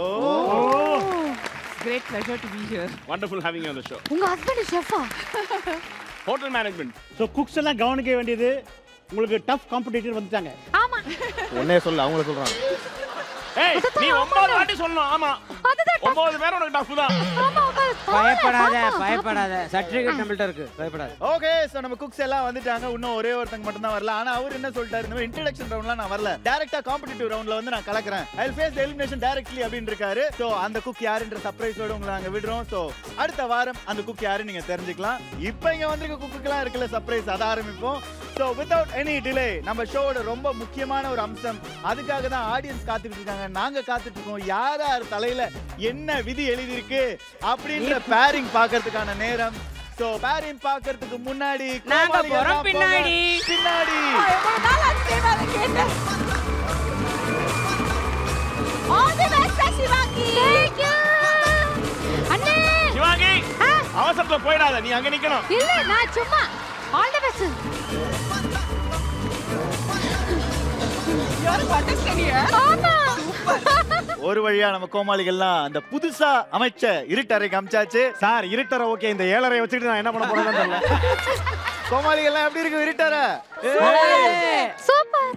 Oh Great pleasure to be here. Wonderful having you on the show. Unga husband is chef. Hotel management. So cooks alla gavanike vendidhu. Ungalku tough competitor vanditaanga. Aama. Onne solla avanga solranga. ஏய் நீ ஒன்பது வாட்டி சொல்லணும். ஆமா அதுதான் ஒன்பது பேரோட tough தான். ஆமா பயப்படாத பயப்படாத சர்டிஃபிகேட் நம்மள்ட்ட இருக்கு பயப்படாத. ஓகே சோ நம்ம குக்ஸ் எல்லாம் வந்துட்டாங்க. இன்னும் ஒரே ஒருத்தங்க மட்டும் தான் வரல. ஆனா அவர் என்ன சொல்லிட்டாரு நம்ம இன்ட்ரோடக்ஷன் ரவுண்ட்ல நான் வரல. டைரக்ட்டா காம்படிட்டிவ் ரவுண்ட்ல வந்து நான் கலக்குறேன். I will face the elimination directly அப்படினு இருக்காரு. சோ அந்த குக் யாருன்ற சர்ப்ரைஸோட உங்களை நாங்க விடுறோம். சோ அடுத்த வாரம் அந்த குக் யாரு நீங்க தெரிஞ்சிக்கலாம். இப்போ இங்க வந்திருக்க குக்குக்குலாம் இருக்குல சர்ப்ரைஸ் அத ஆரம்பிப்போம். சோ without any delay நம்ம ஷோவோட ரொம்ப முக்கியமான ஒரு அம்சம் அதுக்காக தான் ஆடியன்ஸ் காத்துக்கிட்டு இருக்காங்க. நாங்க காத்துட்டு இருக்கோம் யார் யார் தலையில என்ன விதி எழுதி இருக்கு அப்படின்ற பேரிங் பார்க்கிறதுக்கான நேரம். சோ பேரிங் பார்க்கிறதுக்கு முன்னாடி நாங்க போறோம் பின்னாடி பின்னாடி ஒரு நாள் அடிச்சேவால கேட்ட all the best Shivangi thank you அண்ணே சிவாங்கி அவசரத்துல போய்டாத நீ அங்க நிக்கணும் இல்ல நான் சும்மா all the best யார் பாட்டஸ்டனியா ஆமா ஒரு வழியா நம்ம கோமாளிகள்லாம் அந்த புதுசா அமைச்ச இருட்டறை காமிச்சாச்சு சார். இருட்டறை ஓகே இந்த ஏழரை வச்சுட்டு நான் என்ன பண்ண போறேன்னு தெரியல. கோமாளிகள்லாம் எப்படி இருக்கு இருட்டறை? சூப்பர்.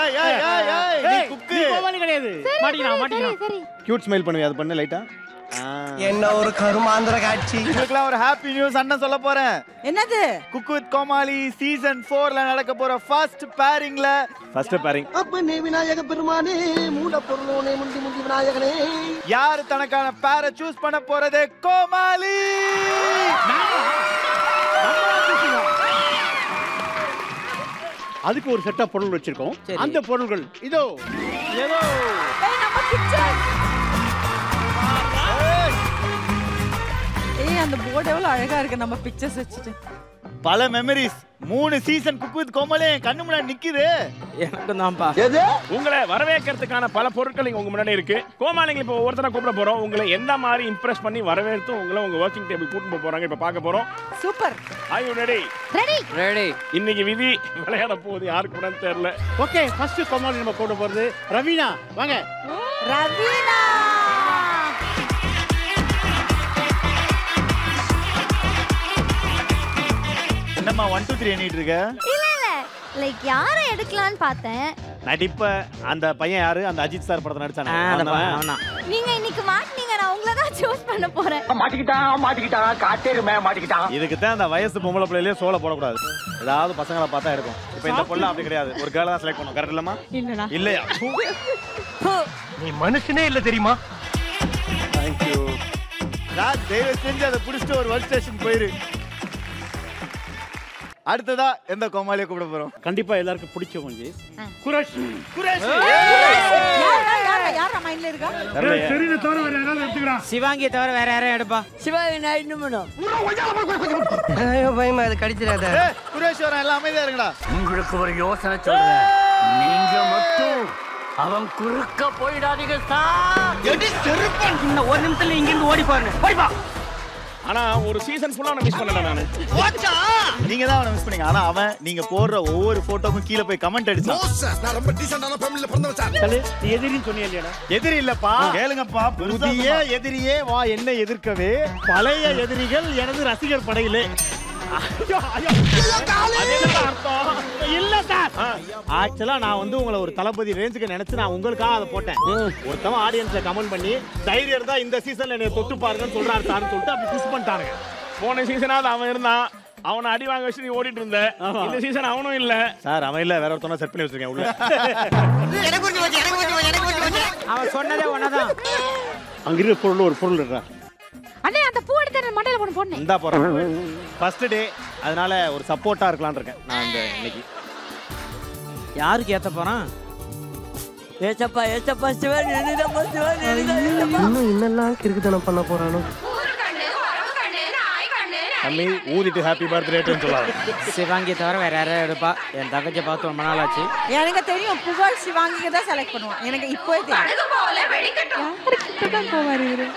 ஏய் ஏய் ஏய் ஏய் நீ குக்கு கோமாளி கிடையாது. மாட்டினா மாட்டினா கியூட் ஸ்மைல் பண்ணுவே அது பண்ணு லைட்டா. என்ன ஒரு கருமாந்திர காட்சி. உங்களுக்குலாம் ஒரு ஹாப்பி நியூஸ் அண்ணன் சொல்ல போறேன். என்னது? Cook with Comali சீசன் நான்குல நடக்க போற ஃபர்ஸ்ட் பேரிங்ல ஃபர்ஸ்ட் பேரிங் அப்பனே விநாயக பெருமானே மூல பொருளோனே முண்டி முண்டி விநாயகனே யார் தனக்கான பேரை சூஸ் பண்ண போறது? கோமாளி. அதுக்கு ஒரு செட் ஆஃப் பொருள் வச்சிருக்கோம். அந்த பொருள்கள் இதோ ஏதோ ஏய் நம்ம கிச்சன் அந்த போர்ட் எவ்வளவு அழகா இருக்கு நம்ம பிக்சர்ஸ் வச்சிட்டு பல மெமரிஸ் மூணு சீசன் Cook with Comali கண்ணு முன்னாடி நிக்குது. எனக்கு தான்ப்பா எது உங்களை வரவேற்கிறதுக்கான பல பொருட்கள் இங்க உங்க முன்னாடி இருக்கு. கோமாளிங்க இப்ப ஒவ்வொருத்தர கூப்பிட போறோம். உங்களை எந்த மாதிரி இம்ப்ரஸ் பண்ணி வரவேற்று உங்களை உங்க வர்க்கிங் டேபிள் கூட்டிட்டு போறாங்க இப்ப பார்க்க போறோம். Super. Are you ready? Ready ready. இன்னைக்கு விதி விளையாட போகுது யாருக்கு கூடன்னு தெரியல. ஓகே ஃபர்ஸ்ட் கோமாளி நம்ம கூப்பிட போறது ரவீனா. வாங்க ரவீனா. நம்ம ஒன்று இரண்டு மூன்று எண்ணிட்டு இருக்க இல்ல இல்ல லைக் யார எடுக்கலாம்னு பார்த்தேன். நடிப்ப அந்த பையன் யாரு அந்த அஜித் சார் படத்துல நடிச்சானே அவனா. நீங்க இன்னைக்கு மாட்டீங்க நான் உங்கள தான் சாய்ஸ் பண்ண போறேன். மாட்டிக்கிட்டான் மாட்டிக்கிட்டான் காட்டேருமே மாட்டிக்கிட்டான். இதுக்கு தான் அந்த வயசு பொம்பள பிள்ளையில சோள போட கூடாது. ஏதாவது பசங்கள பார்த்தா இருக்கும். இப்போ இந்த பொண்ணு அப்படி கிடையாது. ஒரு கேர்ல தான் செலக்ட் பண்ணோம். கரெக்ட் இல்லமா? இல்லடா. இல்லையா? நீ மனுஷனே இல்ல தெரியுமா? Thank you. ராத் தேவே செஞ்சு அத புடிச்சிட்டு ஒரு வால் ஸ்டேஷன் போயிரு. அடுத்ததா எந்த கோமாளியை கூப்பிட போறோம்? கண்டிப்பா எல்லாருக்கும் பிடிச்ச கொஞ்சி குரேஷ். குரேஷ் யாரா யாரா மைண்ட்ல இருக்கா? சரியா தவிர வேற யாராவது எடுத்துக்கறா. சிவாங்கி தவிர வேற யாரையும் எடுப்பா. சிவாங்கி நைட்னு மனோ ஐயோ பயமா அது கடிச்சிராத. ஏய் குரேஷ் வர எல்லாம் அமைதியா இருங்கடா. உங்களுக்கு ஒரு யோசனை சொல்றேன். நீங்க மட்டும் அவன் குறுக்க போய்டாதீங்க சார். எடி செருப்பன் இன்ன ஒரு நிமிஷத்துல இங்க இருந்து ஓடி பாருங்க. ஓடி பா. ஆனா ஒரு சீசன் ஃபுல்லா நான் மிஸ் பண்ணல நானு. வாச்சா நீங்க தான் அவனை மிஸ் பண்ணீங்க. ஆனா அவன் நீங்க போடுற ஒவ்வொரு போட்டோக்கும் கீழ போய் கமெண்ட் அடிச்சான். நோ சார் நான் ரொம்ப டீசன்டான ஃபேமிலில பிறந்தவன் சார். எதிரின்னு சொன்னீங்களேடா. எதிரி இல்லப்பா. கேளுங்கப்பா புதிய எதிரியே வா என்ன எதிர்க்கவே பழைய எதிரிகள் எனது ரசிகர் படையிலே. ஐயோ ஐயோ அது என்ன அர்த்தம்? இல்ல சார் ஆக்சுவலா நான் வந்து உங்களை ஒரு தளபதி ரேஞ்சுக்கு நினைச்சு நான் உங்களுக்காக அதை போட்டேன். ஒருத்தவன் ஆடியன்ஸ்ல கமெண்ட் பண்ணி தைரியம் இருந்தா இந்த சீசன்ல என்னை தொட்டு பாருங்கன்னு சொல்றாரு சார்னு சொல்லிட்டு அப்படி புஷ் பண்ணிட்டாங்க. போன சீசனாவது அவன் இருந்தான் அவனை அடி வாங்க வச்சு நீ ஓடிட்டு இருந்த. இந்த சீசன் அவனும் இல்ல சார் அவன் இல்ல வேற ஒருத்தவனா செட் பண்ணி வச்சிருக்கேன் உள்ள. எனக்கு கொஞ்சம் கொஞ்சம் எனக்கு கொஞ்சம் எனக்கு கொஞ்சம் அவன் சொன்னதே ஒண்ணாதான். அங்க இரு பொருள் ஒரு பொருள் இருக்கா அண்ணே அந்த பூ எடுத்து மண்டையில போடு போடு. இந்தா போறேன். ஃபர்ஸ்ட் டே அதனால ஒரு சப்போர்ட்டா இருக்கலாம்னு இருக்கேன் நான் இந்த இன்னைக்கு. யாருக்கு ஏத்த போறான்? ஏச்சப்பா ஏச்சப்பா சிவன் என்னடா சிவன் என்னடா இன்னும் இன்னெல்லாம் கிறுக்குதனம் பண்ண போறானோ? ஊரு கண்ணே வரவு கண்ணே நாய் கண்ணே அம்மி ஊதிட்டு ஹேப்பி பர்த்டேன்னு சொல்றாரு. சிவாங்கி தவிர வேற யாரோ எடுப்பா. என் தங்கச்சி பார்த்து ரொம்ப நாள் ஆச்சு. எனக்கு தெரியும் புகழ் சிவாங்கிக்கு தான் செலக்ட் பண்ணுவான். எனக்கு இப்போ தெரியும். அடகு போல வெடிக்கட்டும். கரெக்ட்டா தான் போவாரு இவரு.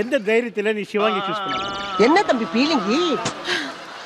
எந்த தைரியத்துல நீ சிவாங்கி சூஸ் பண்ண? என்ன தம்பி பீலிங்கி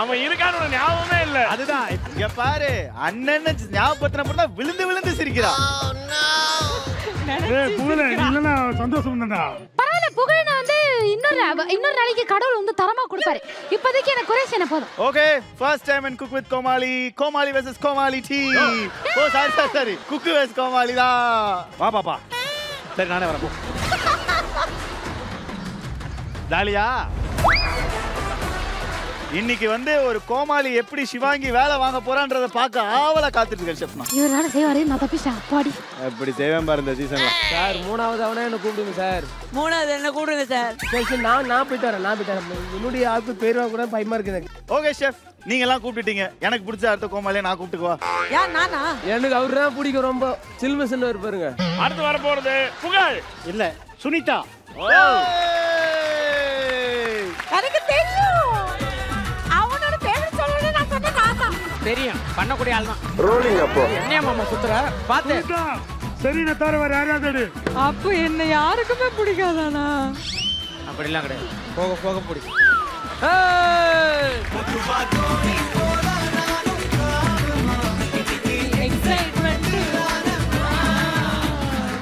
அவன் இருக்கானோட ஞாபகமே இல்ல. அதுதான் இங்க பாரு, அண்ணன்னு ஞாபகத்துல போறதா விழுந்து விழுந்து சிரிக்கிறா. டேய் புகழே இல்லனா சந்தோஷம் தான்டா. பரவாயில்ல புகழே, நான் வந்து இன்னொரு இன்னொரு நாளைக்கு கடவுள் வந்து தரமா கொடுப்பாரு. இப்போதைக்கு எனக்கு குறைச்ச என்ன போதும். Okay, first time and cook with Comali. Comali versus Comali team. Oh sorry sorry sorry. Cook versus Comali டா. வா பாப்பா. சரி நானே வரேன். தாலியா, இன்னைக்கு வந்து ஒரு கோமாளி எப்படி சிவாங்கி வேலை வாங்க போறான்றத பார்க்க ஆவலா காத்துட்டு இருக்கேன் ஷெஃப்மா. இவரால செய்வாரே நான் தப்பிச்சேன் அப்பாடி. அப்படி செய்வேன் பாருங்க சீசன்ல. சார் மூணாவது அவனே என்ன கூப்பிடுங்க சார். மூணாவது என்ன கூப்பிடுங்க சார். சரி நான் நான் போய் தரேன் நான் போய் தரேன். என்னுடைய ஆக்கு பேர் கூட பயமா இருக்கு எனக்கு. ஓகே ஷெஃப், நீங்க எல்லாம் கூப்பிட்டீங்க. எனக்கு பிடிச்ச அடுத்த கோமாளியை நான் கூப்பிட்டுக்குவா. யா நானா? எனக்கு அவரு தான் பிடிக்கும் ரொம்ப. சில்வசன் இருப்பாருங்க. அடுத்து வர போறது புகழ் இல்ல சுனிதா. எனக்கு தெரியும். அவனோட பேர் சொல்லுங்க நான் சொன்ன தாத்தா. தெரியும். பண்ண கூடிய ஆள் தான். ரோலிங் அப்போ. என்ன மாமா சுத்துற? பாத்து. சரி நான் தர வர யாரா தேடு. அப்போ என்ன யாருக்குமே பிடிக்காதானா? அப்படி எல்லாம் கிடையாது. போக போக பிடிக்கும். ஏய்! பட்டுவாதோனி போடா நானு காரணமா. எக்ஸைட்மென்ட்.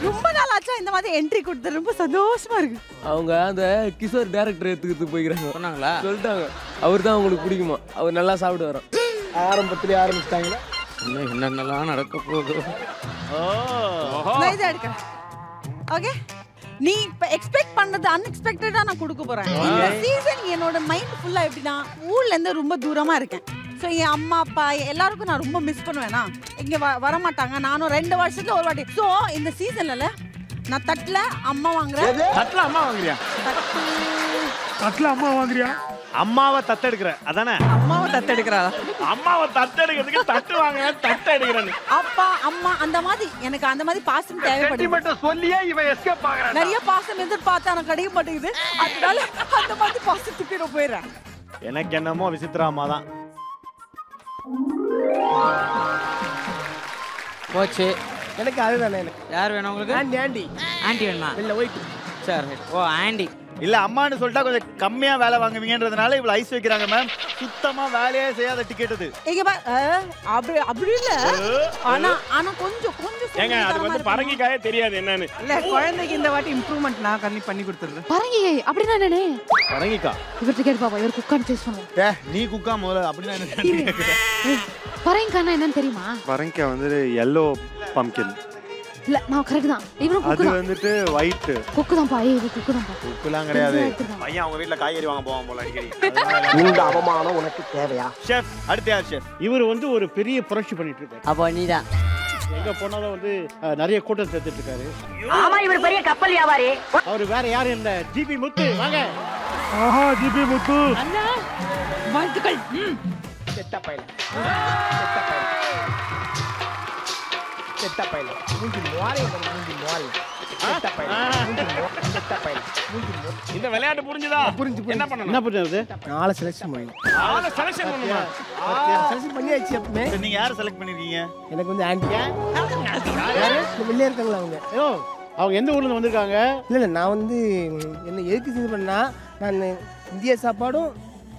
ரொம்ப நாள் ஆச்சு இந்த மாதிரி என்ட்ரி கொடுத்து ரொம்ப சந்தோஷமா இருக்கு. அவங்க அந்த கிஷோர் டைரக்டர் எடுத்துக்கிட்டு போய்க்கிறாங்க சொன்னாங்களா? சொல்லிட்டாங்க அவர் தான் அவங்களுக்கு பிடிக்குமா, அவர் நல்லா சாப்பிட்டு வரோம் ஆரம்பத்துலேயே ஆரம்பிச்சிட்டாங்களா? இன்னும் என்னென்னலாம் நடக்க போகுது. இதாக எடுக்கிறேன். ஓகே, நீ இப்போ எக்ஸ்பெக்ட் பண்ணுறது அன்எக்ஸ்பெக்டடாக நான் கொடுக்க போகிறேன். இந்த சீசன் என்னோட மைண்ட் ஃபுல்லாக எப்படின்னா ஊர்லேருந்து ரொம்ப தூரமாக இருக்கேன். ஸோ என் அம்மா அப்பா எல்லாருக்கும் நான் ரொம்ப மிஸ் பண்ணுவேன்னா இங்கே வ வரமாட்டாங்க. நானும் ரெண்டு வருஷத்துல ஒரு வாட்டி. ஸோ இந்த சீசனில் நான் தட்டல அம்மா வாங்குறேன். தட்டல அம்மா வாங்குறியா? தட்டல அம்மா வாங்குறியா? அம்மாவை தட்ட எடுக்கற அதானே? அம்மாவை தட்ட எடுக்கறா. அம்மாவை தட்ட எடுக்கிறதுக்கு தட்டு வாங்குற தட்ட எடுக்கறன்னு. அப்பா அம்மா அந்த மாதிரி எனக்கு அந்த மாதிரி பாசம் தேவைப்படுது. சென்டிமென்ட் சொல்லியே இவ எஸ்கேப் ஆகறா. நிறைய பாசம் எதிர் பார்த்தா எனக்கு கிடைக்க மாட்டேங்குது. அதனால அந்த மாதிரி பாசத்துக்கு நான் போயிரேன். எனக்கு என்னமோ விசித்ரா அம்மா தான் போச்சு. எனக்கு அதுதானே எனக்கு. யார் வேணும் உங்களுக்கு? ஆண்டி ஆண்டி ஆண்டி வேணுமா? இல்லை ஒயிட் சார். ஓ ஆண்டி இல்லை அம்மானு சொல்லிட்டா கொஞ்சம் கம்மியாக வேலை வாங்குவீங்கன்றதுனால இவ்வளோ ஐஸ் வைக்கிறாங்க மேம். சுத்தமாக வேலையே செய்யாத டிக்கெட் இது. ஏங்க அப்படி அப்படி இல்லை. ஆனால் ஆனால் கொஞ்சம் கொஞ்சம் ஏங்க அது வந்து பரங்கிக்காயே தெரியாது என்னன்னு. இல்லை குழந்தைக்கு இந்த வாட்டி இம்ப்ரூவ்மெண்ட் நான் கண்ணி பண்ணி கொடுத்துருவேன். பரங்கிக்காய் அப்படின்னா என்னன்னு? பரங்கிக்கா இவர் டிக்கெட் பாப்பா இவர் குக்கான்னு சேஸ் பண்ணுவோம். ஏ நீ குக்கா முதல்ல அப்படின்னா என்ன? பரங்கிக்கானா என்னன்னு தெரியுமா? பரங்கிக்கா வந்து எல்லோ பம்ப்கின். இல்ல நான் கரெக்ட் தான். இவரும் குக்கு தான். அது வந்துட்டு ஒயிட். குக்கு தான் பா. இது குக்கு தான் பா. குக்குலாம் கிடையாது. பையன் அவங்க வீட்ல காய்கறி வாங்க போவான் போல அடிக்கடி. இந்த அவமானம் உனக்கு தேவையா? ஷெஃப் அடுத்து யார் ஷெஃப்? இவர் வந்து ஒரு பெரிய புரட்சி பண்ணிட்டு இருக்காரு. அப்ப நீதான் எங்க போனாலும் வந்து நிறைய கூட்டம் சேர்த்துட்டு இருக்காரு. ஆமா இவர் பெரிய கப்பல் வியாபாரி. அவர் வேற யாரும் இல்ல, ஜிபி முத்து. வாங்க. ஆஹா ஜிபி முத்து அண்ணா வாழ்த்துக்கள். Setup file setup file setup file மூஞ்சி மாறி மூஞ்சி மாறி செட்டப் பைல செட்டப் பைல மூஞ்சி மாறி. இந்த விளையாட்டு புரிஞ்சதா? புரிஞ்சு என்ன பண்ணனும்? என்ன பண்றது? நாளை செலக்ஷன் பண்ணனும். நாளை செலக்ஷன் பண்ணனுமா? செலக்ஷன் பண்ணியாச்சு அப்பமே. நீங்க யாரை செலக்ட் பண்ணிருக்கீங்க? எனக்கு வந்து ஆண்டியா. யாரு? வெளிய இருக்கங்களா அவங்க? ஐயோ அவங்க எந்த ஊர்ல இருந்து வந்திருக்காங்க? இல்ல இல்ல நான் வந்து என்ன எதுக்கு சீசன் பண்ணா நான் இந்திய சாப்பாடும்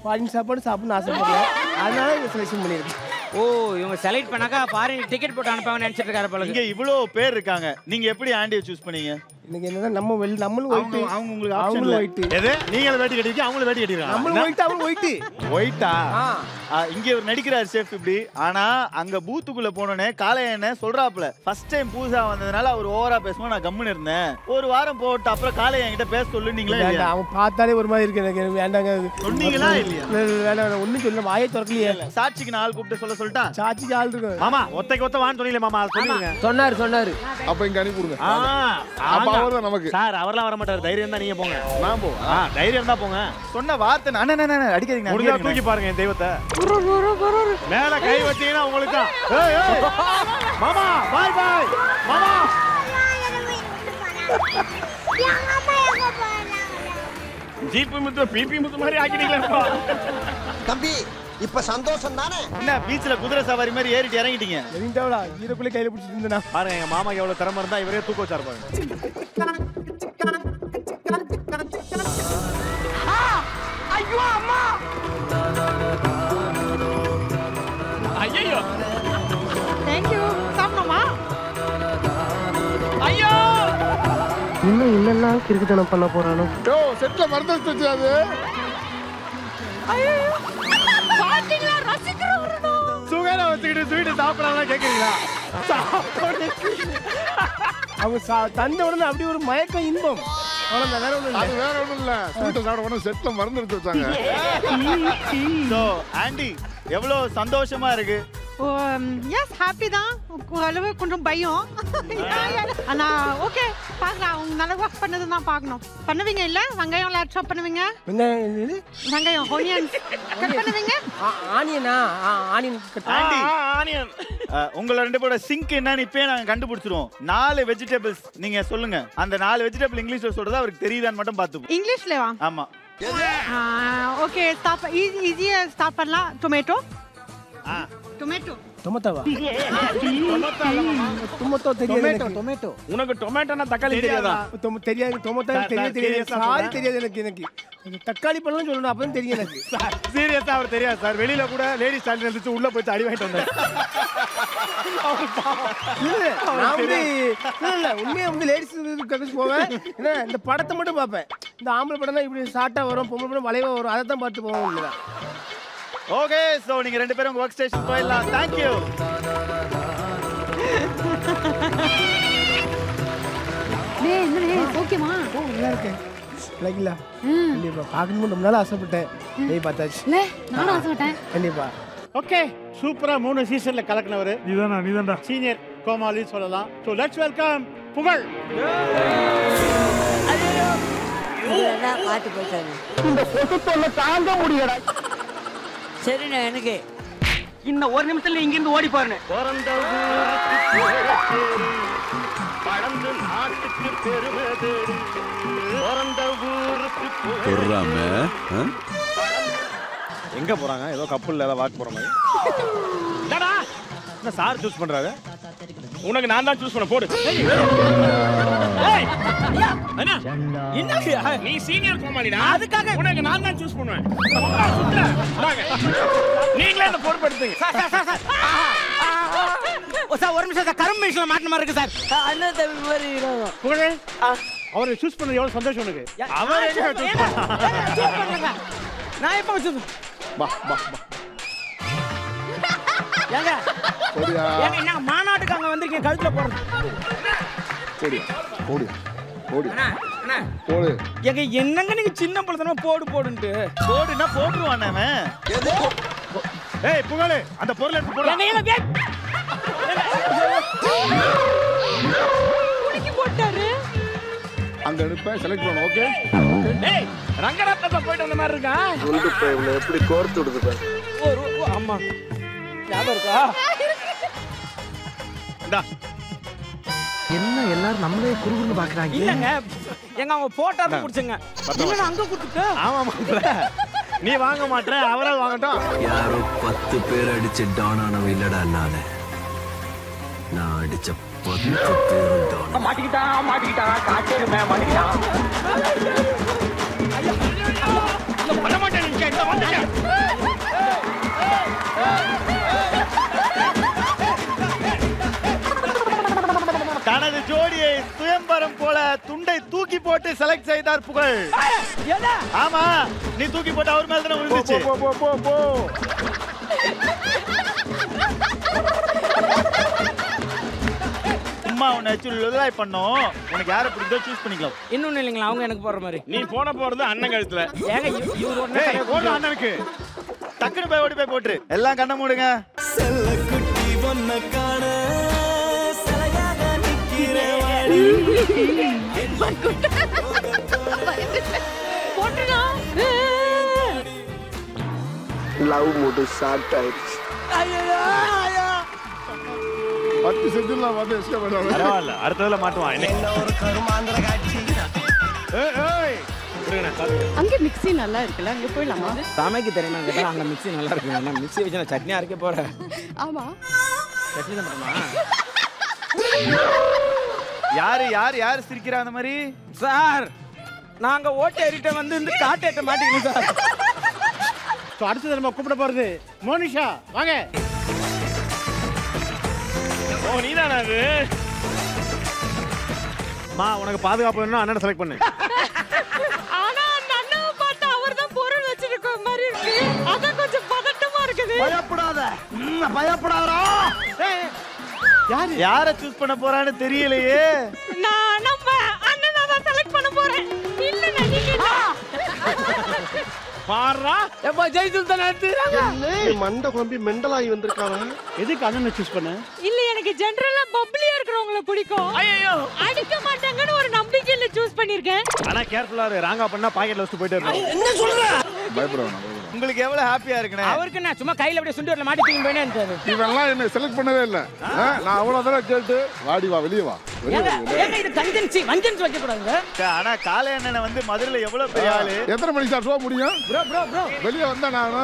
ஃபாரின் சாப்பாடும் சாப்பிடணும் ஆசைப்படுறேன். அதனால இதை செலக்ஷன் பண்ணியிருக்கேன். ஓ இவங்க செலக்ட் பண்ணாக்கா ஃபாரின் டிக்கெட் போட்டு அனுப்பாங்கன்னு நினச்சிட்டு இருக்காரு போல. இங்கே இவ்வளோ பேர் இருக்காங்க. நீங்கள் எப்படி ஆண்டியை சூஸ் பண்ணீங்க? இன்னைக்கு என்னன்னா நம்ம வெள்ளி நம்மளும் ஒயிட்டு. அவங்க உங்களுக்கு அவங்களும் ஒயிட்டு. எது நீங்களும் வேட்டி கட்டிருக்கீங்க அவங்களும் வேட்டி கட்டிருக்காங்க. நம்மளும் ஒயிட்டு அவங்களும் ஒயிட்டு. ஒயிட்டா? இங்கே ஒரு நடிக்கிறார் ஷெஃப் இப்படி. ஆனால் அங்கே பூத்துக்குள்ளே போனோன்னே காலையில் என்ன சொல்கிறாப்புல ஃபர்ஸ்ட் டைம் பூசா வந்ததுனால அவர் ஓவராக பேசும்போது நான் கம்முன்னு இருந்தேன். ஒரு வாரம் போட்டு அப்புறம் காலையில் என்கிட்ட பேச சொல்லு. நீங்களே அவன் பார்த்தாலே ஒரு மாதிரி இருக்கு எனக்கு. வேண்டாங்க சொன்னீங்களா இல்லையா? வேண்டாம் ஒன்றும் சொல்லல வாயை திறக்கலையே. சாட்சிக்கு நான் ஆள் கூப்பிட்டு சொல்ல சொல்லிட்டா? சாட்சிக்கு ஆள் இருக்கு மாமா. ஒத்தைக்கு ஒத்த வான்னு சொன்னீங்களே மாமா, சொன்னீங்க சொன்னார் சொன்னார். அப்போ இங்கே அனுப்பிவிடுங்க. ஆ நமக்கு சார் அவர்லாம் வர மாட்டார். தைரியம் தான் நீங்க போங்க. நான் போ. ஆ தைரியம் தான் போங்க. சொன்ன வார்த்தை அண்ணா அண்ணா அடிக்காதீங்க. முடிஞ்சா தூக்கி பாருங்க இந்த தெய்வத்தை. மேல கை வச்சீங்கன்னா உங்களுக்கு தான். ஏய் ஏய் மாமா பை பை மாமா. எங்க அப்பா எங்க போறாங்க? ஜிபி முத்து பிபி முத்து மாதிரி ஆக்கிட்டீங்களா? தம்பி இப்ப சந்தோஷம் தானே என்ன பீச்ல குதிரை சவாரி மாதிரி ஏறிட்டு இறங்கிட்டீங்க எரிந்தவளா ஈரக்குள்ள கையில பிடிச்சிட்டு இருந்தனா பாருங்க எங்க மாமா எவ்வளவு தரமா இருந்தா இவரே தூக்க வச்சார் பாருங்க ஆ ஐயோ அம்மா ஐயோ थैंक यू சாப்பிடுமா ஐயோ இன்னும் இல்லன்னா கிறுக்குதனம் பண்ண போறானோ டோ செட்ல மறந்துச்சு அது ஐயோ பாட்டிங்களா ரசிக்கிறவரோ சுகரா வச்சிட்டு ஸ்வீட் சாப்பிடறானே கேக்குறீங்களா அவ தந்த உடனே அப்படியே ஒரு மயக்கம் இன்பம் அவ்வளவுதான் வேற ஒண்ணும் இல்ல அது வேற ஒண்ணும் இல்ல ஸ்வீட் சாப்பிட உடனே செட்ல மறந்துச்சு வச்சாங்க சோ ஆண்டி எவ்வளவு சந்தோஷமா இருக்கு yes happy தான் அளவு கொஞ்சம் பயம் انا ஓகே பாக்கலாம் உங்க நல்ல வர்க் பண்ணது நான் பார்க்கணும் பண்ணுவீங்க இல்ல வெங்காயம் லாட் சாப் பண்ணுவீங்க வெங்காயம் ஆனியன் கட் பண்ணுவீங்க ஆனியனா ஆனியன் கட் ஆண்டி ஆனியன் உங்க ரெண்டு பேரோட சிங்க் என்னன்னு இப்பே நாங்க கண்டுபிடிச்சிடுவோம் நாலு வெஜிடபிள்ஸ் நீங்க சொல்லுங்க அந்த நாலு வெஜிடபிள் இங்கிலீஷ்ல சொல்றது அவருக்கு தெரியுதான்னு மட்டும் பாத்துப்போம் இங்கிலீஷ்லயா ஆமா ஓகே ஸ்டார்ட் ஈஸியா ஸ்டார்ட் பண்ணலாம் டொமேட்டோ ஆ tomato tomato tomato tomato tomato उनको टोमेटो ना तकाली தெரியாதா तुम தெரியாது टोमेटो தெரியாது सारी தெரியாது எனக்கு எனக்கு தக்காளி பழம் சொல்லணும் அப்பதான் தெரியும் எனக்கு சார் சீரியஸா அவர் தெரியாது சார் வெளியில கூட லேடி ஸ்டாண்ட் இருந்துச்சு உள்ள போய் அடி வாங்கிட்டு வந்தாரு நான் இல்ல உண்மையா வந்து லேடிஸ் கிட்ட போவேன் என்ன இந்த படத்தை மட்டும் பாப்பேன் இந்த ஆம்பள படம்னா இப்படி ஷார்ட்டா வரும் பொம்பள படம் வளைவா வரும் அத தான் பார்த்து போவேன் இல்ல Okay, so நீங்க ரெண்டு பேரும் வொர்க் ஸ்டேஷன் போயிடலாம். Thank you. டேய், என்னடா ஓகேமா? நல்லா இருக்கே. லைக்ல. கண்டிப்பா பாக்கணும் நம்மளால ஆசைப்பட்டேன். டேய் பார்த்தாச்சு. நே, நானும் ஆசைப்பட்டேன். கண்டிப்பா. Okay, சூப்பரா மூணு சீசன்ல கலக்கினவர். நீதானா நீதான்டா. சீனியர் கோமாலி சொல்லலாம். So let's welcome புகழ். ஐயோ. இவனா பாட்டு போட்டானே. இந்த சொகுத்தல்ல தாங்க முடியலடா. சரிண்ணே எனக்கு இன்னும் ஒரு நிமிஷத்துல இங்க இருந்து ஓடி போறேன் எங்க போறாங்க ஏதோ கப்பல்ல ஏதாவது வாக் போற மாதிரி என்ன சார் சூஸ் பண்றாரு உனக்கு நான் தான் சூஸ் பண்ண போடு என்னையா நீ சீனியர் கோமாளிடா அதுக்காக உனக்கு நான் தான் சூஸ் பண்ணுவேன் நீங்களே அந்த போடு படுத்துங்க சார் ஒரு நிமிஷம் சார் கரும் மிஷின்ல மாட்டின மாதிரி இருக்கு சார் அண்ணா தம்பி மாதிரி புகழ் அவரை சூஸ் பண்ணது எவ்வளவு சந்தோஷம் உனக்கு அவர் எங்க சூஸ் பண்ணாங்க நான் எப்ப சூஸ் பா பா பா ஏங்க போடியா ஏங்க என்ன மாநாட்டுக்கு அங்க வந்திருக்கீங்க கழுத்துல போறது போடியா போடியா போடு அண்ணா அண்ணா போடு ஏங்க என்னங்க நீங்க சின்ன புள்ளதனமா போடு போடுன்னு போடுனா போடுவானே அவன் எது ஏய் புகழே அந்த பொருளை எடுத்து போடு என்னைய கேட் குடிக்கி போட்டாரு அந்த எடுப்ப செலக்ட் பண்ணு ஓகே ஏய் ரங்கரத்னத்தை போய்ட்டு வந்த மாதிரி இருக்கா வந்து போய் இவளை எப்படி கோர்த்து விடுது பாரு ஓ அம்மா யாப இருக்கா டா என்ன எல்லாரும் நம்மளே குறுகுன்னு பாக்குறாங்க இல்லங்க எங்க அவங்க போட்டாரு குடிச்சங்க நீங்க அங்க குடுத்துட்ட ஆமா மாப்ள நீ வாங்க மாட்டற அவரா வாங்கட்டும் யாரோ பத்து பேர் அடிச்சு டான் ஆனவ இல்லடா நானே நான் அடிச்ச பத்து பேர் டான் மாட்டிட்டா மாட்டிட்டா காட்டேமே மாட்டிட்டா ஐயா இந்த பண்ண மாட்டே நீ இந்த மாட்டே தனது ஜோடியை சுயம்பரம் போல துண்டை தூக்கி போட்டு செலக்ட் செய்தார் புகழ் ஏடா ஆமா நீ தூக்கி போட்டு அவர் மேல தான் விழுந்துச்சு போ போ போ போ அம்மா உன்னை சுள்ளலாய் பண்ணோம் உனக்கு யாரை பிடிச்சோ चूஸ் பண்ணிக்கலாம் இன்னொன்னு இல்லங்களா அவங்க எனக்கு போற மாதிரி நீ போன போறது அண்ணன் கழுத்துல ஏங்க இவர் ஒண்ணே போடு அண்ணனுக்கு டக்குனு போய் ஓடி போய் போட்று எல்லாம் கண்ண மூடுங்க செல்ல குட்டி ஒன்ன காண லவ் மூடு ஷார்ட் ஆயிடுச்சு ஐயோ ஐயோ பத்து செகண்ட்ல வந்து எஸ்கேப் பண்ணாரு பரவாயில்லை அடுத்ததுல மாட்டுவான் என்ன ஒரு கருமாந்திர காட்சி ஏய் ஏய் அங்க மிக்ஸி நல்லா இருக்குல அங்க போய்லாமா சாமைக்கு தெரியுமா கேட்டா அங்க மிக்ஸி நல்லா இருக்கு நான் மிக்ஸி வச்ச சட்னி அரைக்க போறேன் ஆமா சட்னி தான் பண்ணுமா யார் யார் யார் சிரிக்கிறா அந்த மாதிரி சார் நாங்க ஓட்ட ஏறிட்ட வந்து இந்த காட்டேட்ட மாட்டிக்கினு சார் சோ அடுத்து நம்ம கூப்பிட போறது மோனிஷா வாங்க ஓ நீதானா அது மா உனக்கு பாதுகாப்பு வேணும்னா அண்ணனை செலக்ட் பண்ணு ஆனா அண்ணனை பார்த்தா அவர்தான் தான் பொருள் வச்சிருக்கிற மாதிரி இருக்கு அத கொஞ்சம் பதட்டமா இருக்குது பயப்படாத பயப்படாதடா ஏய் யார் யாரை சூஸ் பண்ண போறானே தெரியலையே நான் நம்ம அண்ணனை தான் செலக்ட் பண்ண போறேன் இல்ல நீங்க பாறா எப்ப ஜெய்சுல் தான எடுத்துறாங்க நீ மண்ட குழம்பி மெண்டலாகி வந்திருக்கானே எதுக்கு அண்ணனை சூஸ் பண்ண இல்ல எனக்கு ஜெனரலா பப்ளியா இருக்கறவங்கள பிடிக்கும் ஐயோ அடிக்க மாட்டாங்கன்னு ஒரு நம்பிக்கையில சூஸ் பண்ணிருக்கேன் انا கேர்ஃபுல்லா இரு ராங்கா பண்ணா பாக்கெட்ல வச்சு போயிட்டே இருக்கு என்ன சொல்ற பயப்படாத உங்களுக்கு எவ்வளவு ஹாப்பியா இருக்குனே அவருக்கு நான் சும்மா கையில அப்படியே சுண்டிரல மாட்டிட்டீங்க போனே அந்த இவெல்லாம் என்ன செலக்ட் பண்ணவே இல்ல நான் அவ்வளவு தடவை கேட்டு வாடி வா வெளிய வா ஏங்க இது கன்ஜென்சி வஞ்சன்ஸ் வைக்க கூடாதுங்க انا காளை அண்ணனை வந்து மதுரையில எவ்வளவு பெரிய ஆளு எத்தனை மணி சார் ஷோ முடியும் bro bro bro வெளிய வந்தா நானு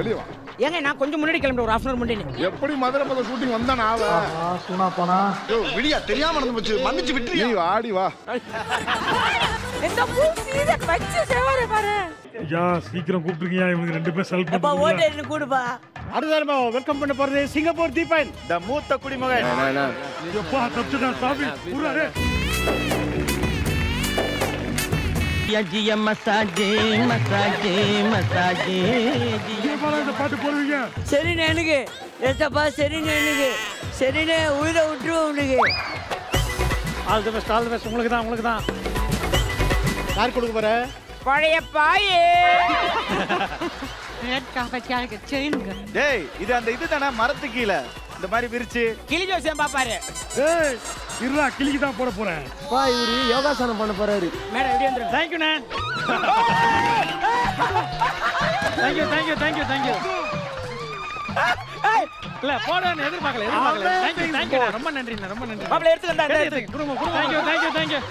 வெளிய வா ஏங்க நான் கொஞ்சம் முன்னாடி கிளம்பற ஒரு half hour முன்னாடி எப்படி மதுரை பத ஷூட்டிங் வந்தா நான் ஆ சுனா போனா ஏய் விடியா தெரியாம நடந்து போச்சு மன்னிச்சு விட்டுறியா நீ வாடி வா இந்த பூ சீத பச்சை சேவரே பாரு யா சீக்கிரம் கூப்பிடுறியா இவங்க ரெண்டு பேர் செல்ஃப் அப்பா ஓடேன்னு கூடுப்பா அடுதர்மா வெல்கம் பண்ண போறது சிங்கப்பூர் தீபன் தி மூத்த குடிமகன் நான் நான் எப்பா தப்புடா சாவி புறாரே Yajiya massage massage massage ye bala the paatu poruvinga seri nenuge etappa seri nenuge seri ne uira utru unuge all the best all the best ungalku dhaan ungalku dhaan yaar kodukku pora paleya paaye red kafa kyaga cheyunga dei idu andha idu thana marathu keela indha mari virichu kili josem paapaaru hey irra kiliki da poda poren pa ivaru yoga sanam panna poraru mera idu endra thank you nan thank you thank you thank you thank you hey la poda na edhir paakala edhir paakala thank you thank you romba nandri na romba nandri paapala eduthu vandha eduthu kuruma kuruma thank you thank you thank you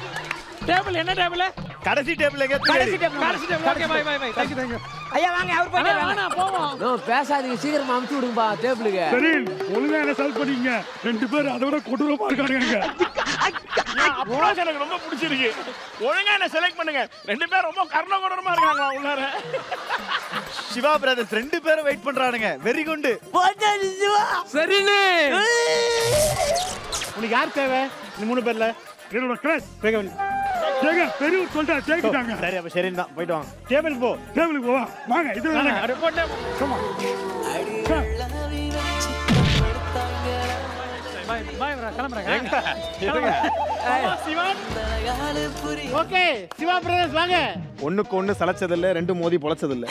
table enna table kadasi table enga kadasi table kadasi table okay bye bye bye thank you thank you ஐயா வாங்க அவர் போயிட்டாரு நான் போவோம் no பேசாதீங்க சீக்கிரமா அமுத்தி விடுங்கப்பா டேபிளுக்கு சரி ஒழுங்கா என்ன செல் பண்ணீங்க ரெண்டு பேர் அதோட கொடூரமா இருக்கானுங்க போலாம் எனக்கு ரொம்ப பிடிச்சிருக்கு ஒழுங்கா என்ன செலக்ட் பண்ணுங்க ரெண்டு பேர் ரொம்ப கர்ண கொடூரமா இருக்காங்க உள்ளார சிவா பிரதர்ஸ் ரெண்டு பேரும் வெயிட் பண்றானுங்க வெரி குட் போடாது சிவா சரினே உங்களுக்கு யார் தேவை இந்த மூணு பேர்ல ரெண்டோட கிரஸ் பேகவன் கேங்க பெரிய சொல்டா கேக்கிட்டாங்க சரி அப்ப சரின்னா போய்டு வாங்க டேபிள் போ டேபிள் போ வாங்க இது வாங்க அட போடா சும்மா பை பை வர கிளம்பறங்க கேங்க சிவான் ஓகே சிவா பிரதர்ஸ் வாங்க ஒண்ணுக்கு ஒண்ணு சலச்சது இல்ல ரெண்டு மோதி பொளச்சது இல்ல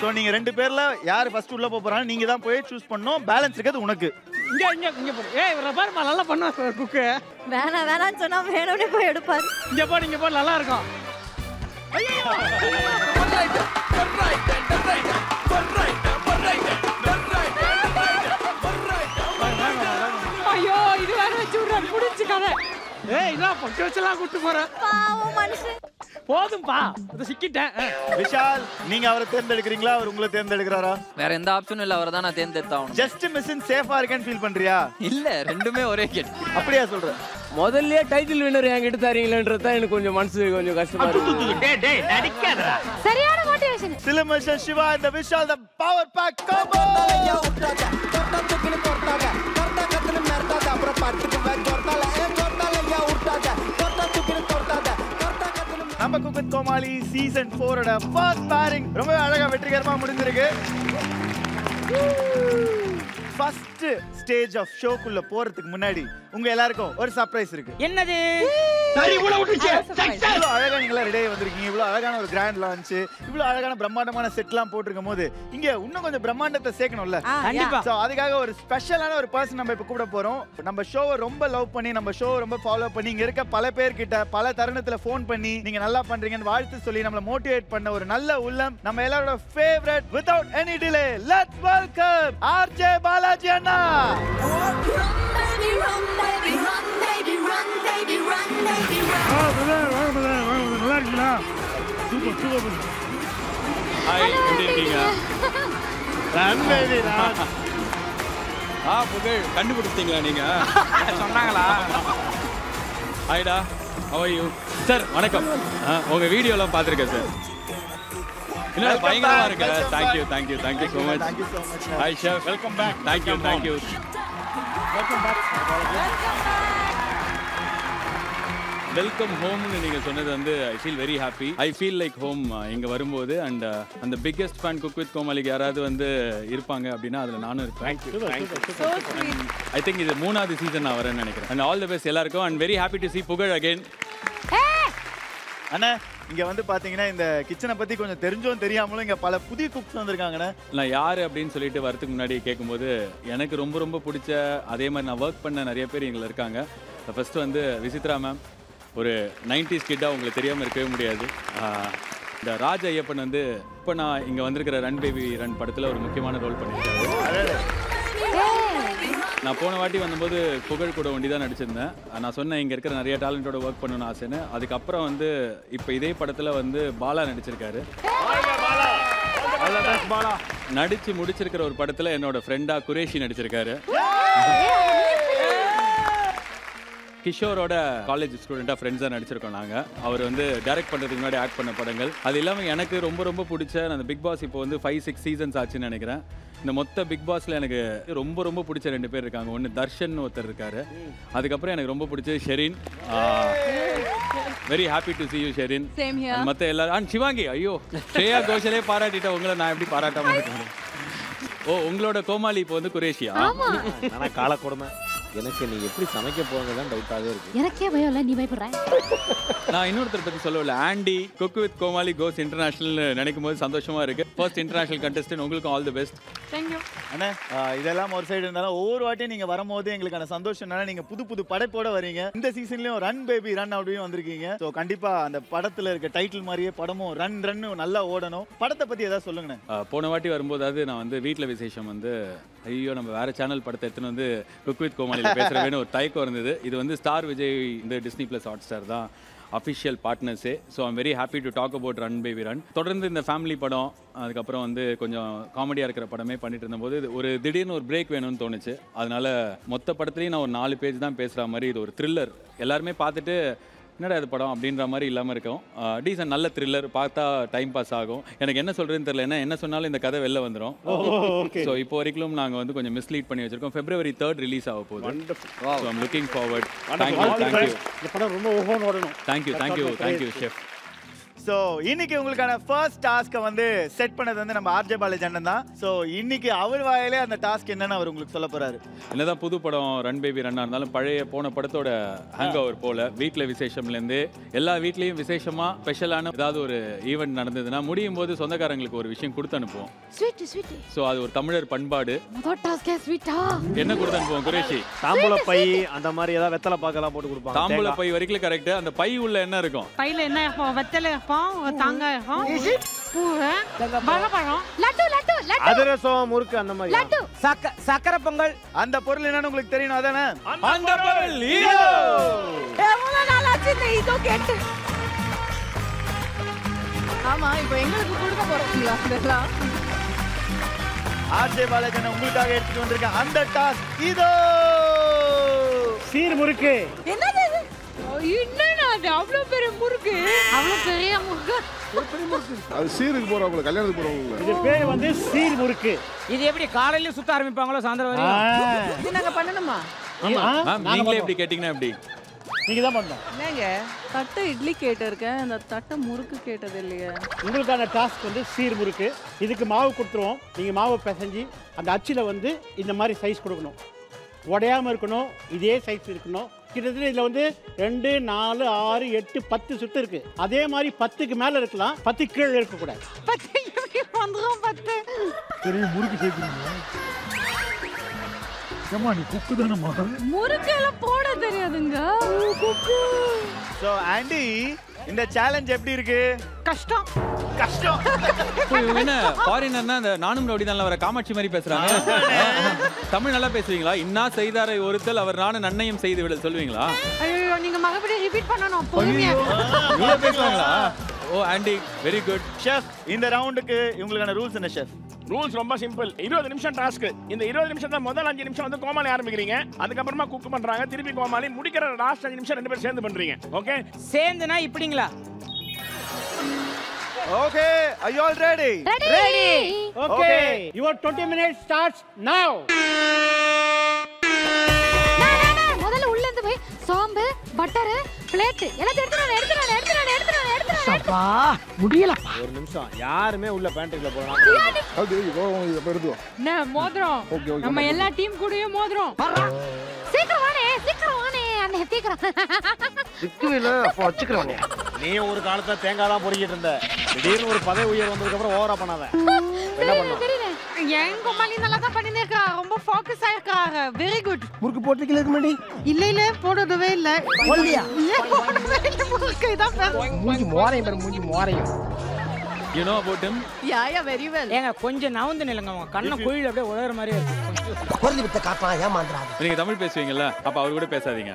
சோ நீங்க ரெண்டு பேர்ல யார் ஃபர்ஸ்ட் உள்ள போறானோ நீங்க தான் போய் चूஸ் பண்ணனும் பேலன்ஸ் இருக்குது உங்களுக்கு இங்க இங்க இங்க போ ஏய் ரப்பர்மா நல்லா பண்ணுவ குக்க வேணா வேணான்னு சொன்னா வேணும்னே போய் எடுப்பாரு இங்க போ நீங்க போ நல்லா இருக்கும் ஐயோ right right right right right right ஐயோ இது வேற வெச்சுற புடிச்சுக்காத ஏய் இதா பச்சச்சலா குட்டு போற பாவம் மனுஷன் போதும்பா அது சிக்கிட்டேன் விஷால் நீங்க அவரை தேர்ந்தெடுக்கறீங்களா அவர் உங்களை தேர்ந்தெடுக்கறாரா வேற எந்த ஆப்ஷனும் இல்ல அவரை தான் நான் தேர்ந்தெடுத்தாவணும் ஜஸ்ட் மிஷின் சேஃபா இருக்கேன்னு ஃபீல் பண்றியா இல்ல ரெண்டுமே ஒரே கேட் அப்படியே சொல்றேன் முதல்லயே டைட்டில் வின்னர் என்கிட்ட தரீங்களன்றது தான் எனக்கு கொஞ்சம் மனசு கொஞ்சம் கஷ்டமா இருக்கு டேய் டேய் நடிக்காதடா சரியான மோட்டிவேஷன் சிலமஷன் சிவா அந்த Vishal the power pack combo லையா உட்டாடா தட்ட தூக்கின போட்டாடா தட்ட கட்டன மேர்டாடா அப்புறம் பட்டுக்கு வே தோட்டால ஏ தோட்டால யா உட்டாடா தட்ட தூக்கின தோட்டாடா நம்ம Cook With Comali season four ஓட ஃபர்ஸ்ட் பேரிங் ரொம்ப அழகா வெற்றிகரமா முடிஞ்சிருக்கு ஃபர்ஸ்ட் ஸ்டேஜ் ஆஃப் ஷோக்குள்ள போறதுக்கு முன்னாடி உங்க எல்லாருக்கும் ஒரு சர்ப்ரைஸ் இருக்கு என்னது சரி இவ்ளோ விட்டுச்சு சக்சஸ் அழகா நீங்க ரெடி வந்திருக்கீங்க இவ்ளோ அழகான ஒரு கிராண்ட் லான்ச் இவ்ளோ அழகான பிரம்மாண்டமான செட்லாம் போட்டுக்கும்போது இங்க இன்னும் கொஞ்சம் பிரம்மாண்டத்தை சேர்க்கணும்ல கண்டிப்பா சோ அதுக்காக ஒரு ஸ்பெஷலான ஒரு पर्सन நம்ம இப்ப கூப்பிட போறோம் நம்ம ஷோவை ரொம்ப லவ் பண்ணி நம்ம ஷோவை ரொம்ப ஃபாலோ பண்ணி இங்க இருக்க பல பேர் கிட்ட பல தருணத்துல ஃபோன் பண்ணி நீங்க நல்லா பண்றீங்கன்னு வாழ்த்து சொல்லி நம்மள மோட்டிவேட் பண்ண ஒரு நல்ல உள்ளம் நம்ம எல்லாரோட favourite without any delay let's welcome R J பாலாஜி அண்ணா Run baby run baby run baby Hi da, how are you? Sir, welcome. Your video is watching. Welcome back. Welcome thank you, thank you, thank you so much. Thank you so much. Hi chef. Welcome back. Thank you, thank you. Welcome back. Welcome home. I feel very happy. I feel like home. And, uh, and the biggest fan Cook with Comali is thank you. Thank you. So sweet. And I think it's the third season. And all the best. And very happy to see Pugar again. Hey! Anna. இங்க வந்து பாத்தீங்கன்னா இந்த கிச்சனை பத்தி கொஞ்சம் தெரிஞ்சோம் தெரியாமலும் இங்க பல புதிய குக்ஸ் வந்திருக்காங்கனா நான் யார் அப்படினு சொல்லிட்டு வரதுக்கு முன்னாடி கேக்கும்போது எனக்கு ரொம்ப ரொம்ப பிடிச்ச அதே மாதிரி நான் வர்க் பண்ண நிறைய பேர் இங்க இருக்காங்க ஃபர்ஸ்ட் வந்து விசித்ரா மேம் ஒரு nineties கிட்டா உங்களுக்கு தெரியாம இருக்கவே முடியாது இந்த ராஜ ஐயப்பன் வந்து இப்ப நான் இங்க வந்திருக்கிற ரன் பேபி ரன் படத்துல ஒரு முக்கியமான ரோல் பண்ணிருக்காரு I was working with Pugal and I told him that there are many talented work here. That's why now Bala is working. Bala! That's Bala! I was working with a friend Kureshi. Kishore's college student friends are working. They direct and act. That's why I'm Big Boss five six seasons. In the Big Boss, I have two people who are very good. One is Darshan, and the other is Sherin. Very happy to see you, Sherin. Same here. And Shivangi, you Shreya Ghoshal, I am going to be oh, you are Komali, Kureshi. I am Kala Kodama. I am going to tell you about Andy, Cook with Comali goes international. First international contestant, all the best. Thank you. Anna, idella more side endala over vaati neenga varumbodhu engalukana sandoshana neenga pudu pudu padapoda vareenga indha season la run baby run avadiye vandirkeenga so kandipa andha padathula irukka title mariye padamum run run nalla odanum padatha pathi edha solunga pona vaati varumbodhu na vandu veetla visesham vandu ayyo nama vera channel padatha eduthu vandu Cook with Comali la pesravenu or type irundhudu idu vandu Star Vijay indha Disney Plus Hotstar da official partners. So I'm very happy to talk about Run Baby Run. தொடர்ந்து இந்த family படம் அதுக்கு அப்புறம் வந்து கொஞ்சம் காமெடியா இருக்கிற படமே பண்ணிட்டு இருந்தபோது ஒரு திடீர்னு ஒரு பிரேக் வேணும்னு தோணுச்சு. அதனால மொத்த படத்துலயே நான் ஒரு நாலு பேஜ் தான் பேசுற மாதிரி இது ஒரு thriller. எல்லாரும் பார்த்துட்டு என்னடா இது படம் அப்படின்ற மாதிரி இல்லாம இருக்கும். டீசன் நல்ல thriller பார்த்தா டைம் பாஸ் ஆகும். எனக்கு என்ன சொல்றேன்னு தெரியல. என்ன சொன்னாலும் இந்த கதை வெளிய வந்துரும். ஓகே. சோ இப்போ வரைக்கும் நாங்க வந்து கொஞ்சம் மிஸ்லீட் பண்ணி வச்சிருக்கோம். February third ரிலீஸ் ஆக போகுது. Wonderful. So I'm looking forward. Thank you. Thank you. இந்த படம் ரொம்ப ஓஹோன்னு ஓடணும். Thank you. Thank you. Thank you chef. So இன்னைக்கு உங்களுக்கான ஃபர்ஸ்ட் டாஸ்க்க வந்து செட் பண்ணது வந்து நம்ம ஆர்ஜே பாலஜண்ணன் தான். சோ இன்னைக்கு அவர் வாயிலே அந்த டாஸ்க் என்னன்னு அவர் உங்களுக்கு சொல்லப் போறாரு. என்னதான் புது படம் ரன் பேபி ரன்னா இருந்தாலும் பழைய போன படத்தோட ஹேங்கவர் போல வீட்ல விசேஷம்ல இருந்து எல்லா வீட்லயும் விசேஷமா ஸ்பெஷலான ஏதாவது ஒரு ஈவென்ட் நடந்துதுன்னா முடியும் போது சொந்தக்காரங்களுக்கு ஒரு விஷயம் கொடுத்து அனுப்புவோம். Sweet sweet. சோ அது ஒரு தமிழர் பண்பாடு. மொத டாஸ்கே ஸ்வீட்டா. என்ன கொடுத்து அனுப்புவோம் குரேஷி? தாம்பூல பை அந்த மாதிரி ஏதாவது வெத்தலை பாக்கலாம் போட்டு கொடுப்பாங்க. தாம்பூல பை வரிக்கல கரெக்ட். அந்த பை உள்ள என்ன இருக்கும்? பையில என்ன இருக்கும்? வெத்தலை Tanga, huh? Is it? Poo, huh? Balaparam. Laddu, laddu, laddu. Adarasam, murka, anna maya. Laddu. Sakka, sakara pangal. Andha poril enna ungalku theriyum adana. Andha poril hero. Evula naal achu idu kettu. Ama ipo engalukku kudukka poradhilla adala. Aaj balajan ungalkaga eduthu vandirukka andha task idu. Seer murke. Enna idu? Inna அது அவ்ளோ பெரிய முர்க்கு அவ்ளோ பெரிய முர்க்கு ஒரு பெரிய முர்க்கு அது சீருக்கு போறவங்க கல்யாணத்துக்கு போறவங்க இது பேர் வந்து சீர் முர்க்கு இது எப்படி காலையில சுத்த ஆரம்பிப்பாங்களோ சாயந்தரம் வரைக்கும் இது நாங்க பண்ணணுமா ஆமா நீங்களே எப்படி கேட்டிங்கனா எப்படி நீங்க தான் பண்ணணும் என்னங்க தட்டு இட்லி கேட்டிருக்க அந்த தட்டு முர்க்கு கேட்டது இல்லையா உங்களுக்கான டாஸ்க் வந்து சீர் முர்க்கு இதுக்கு மாவு குடுத்துறோம் நீங்க மாவை பிசைஞ்சு அந்த அச்சில வந்து இந்த மாதிரி சைஸ் கொடுக்கணும் உடையாம இருக்கணும் இதே சைஸ் இருக்கணும் கிட்டத்தட்ட வந்து two four six eight ten சுத்து இருக்கு அதே மாதிரி ten க்கு மேல இருக்கலாம் ten கீழ இருக்க கூடாது ten எப்படி வந்துரும் ten பெரிய முறுக்கு செய்றீங்க ஏமா நீ குக்கு தானமா முறுக்குல போட தெரியாதுங்க குக்கு சோ ஆண்டி இந்த சேலஞ்ச் எப்படி இருக்கு கஷ்டம் கஷ்டம். இவங்க என்ன ஃபாரினர்னா அந்த நானும் ரவுடி தான்ல வர காமாட்சி மாதிரி பேசுறாங்க. தமிழ் நல்லா பேசுவீங்களா? இன்னா செய்தாரை ஒருத்தல் அவர் நானும் நன்னையும் செய்து விட சொல்வீங்களா? ஐயோ நீங்க மறுபடியும் ரிபீட் பண்ணனும் பொறுமையா. நீங்க பேசுவீங்களா? Oh aunty very good. Chef இந்த ரவுண்டுக்கு இவங்களுக்கான ரூல்ஸ் என்ன ஷெஃப்? ரூல்ஸ் ரொம்ப சிம்பிள். இருபது நிமிஷம் டாஸ்க். இந்த இருபது நிமிஷத்துல முதல் அஞ்சு நிமிஷம் வந்து கோமாளி ஆரம்பிக்கிறீங்க. அதுக்கு அப்புறமா குக் பண்றாங்க. திருப்பி கோமாளி முடிக்கிற லாஸ்ட் அஞ்சு நிமிஷம் ரெண்டு பேரும் சேர்ந்து பண்றீங்க. ஓகே? சேர்ந்துனா இப்படிங்களா? Okay, are you all ready? Ready. Ready. Okay. Your twenty minutes starts now. Na na na, முதல்ல உள்ள இருந்து போய் சாம்பு, பட்டர், பிளேட் எல்லாம் எடுத்துறானே எடுத்துறானே எடுத்துறானே எடுத்துறானே எடுத்துறானே. அப்பா, முடியலப்பா. ஒரு நிமிஷம். யாருமே உள்ள பேண்ட்ரிக்ல போறாங்க. ஓகே, இப்போ இத பெறுது. நா மோதறோம். நம்ம எல்லா டீம் கூடயே மோதறோம். சீக்கிரம் வானே, சீக்கிரம் வானே, அண்ணே சீக்கிரம். சிக்கவில அப்ப வச்சுக்கறானே. நீ ஒரு காலத்துல தேங்காய் தான் பொறிக்கிட்டு இருந்த. திடீர்னு ஒரு பதவி உயர் வந்ததுக்கு அப்புறம் ஓவரா பண்ணாத. என்ன பண்ணு? என் கோமாளி நல்லா தான் பண்ணினே இருக்கா. ரொம்ப ஃபோக்கஸ் ஆயிருக்காங்க. Very good. முறுக்கு போட்டுக்கல இருக்குமேடி. இல்ல இல்ல போடுதவே இல்ல. ஒல்லியா? ஏ போடுதவே இல்ல முறுக்கு இத பாரு. மூஞ்சி மோரைய பாரு மூஞ்சி மோரைய. You know about him? Yeah yeah very well. ஏங்க கொஞ்சம் நவுந்து நில்லுங்க. உங்க கண்ண குழில அப்படியே உலற மாதிரி இருக்கு. குறஞ்சி விட்ட காத்தா ஏமாந்துறாங்க. நீங்க தமிழ் பேசுவீங்கல்ல? அப்ப அவர் கூட பேசாதீங்க.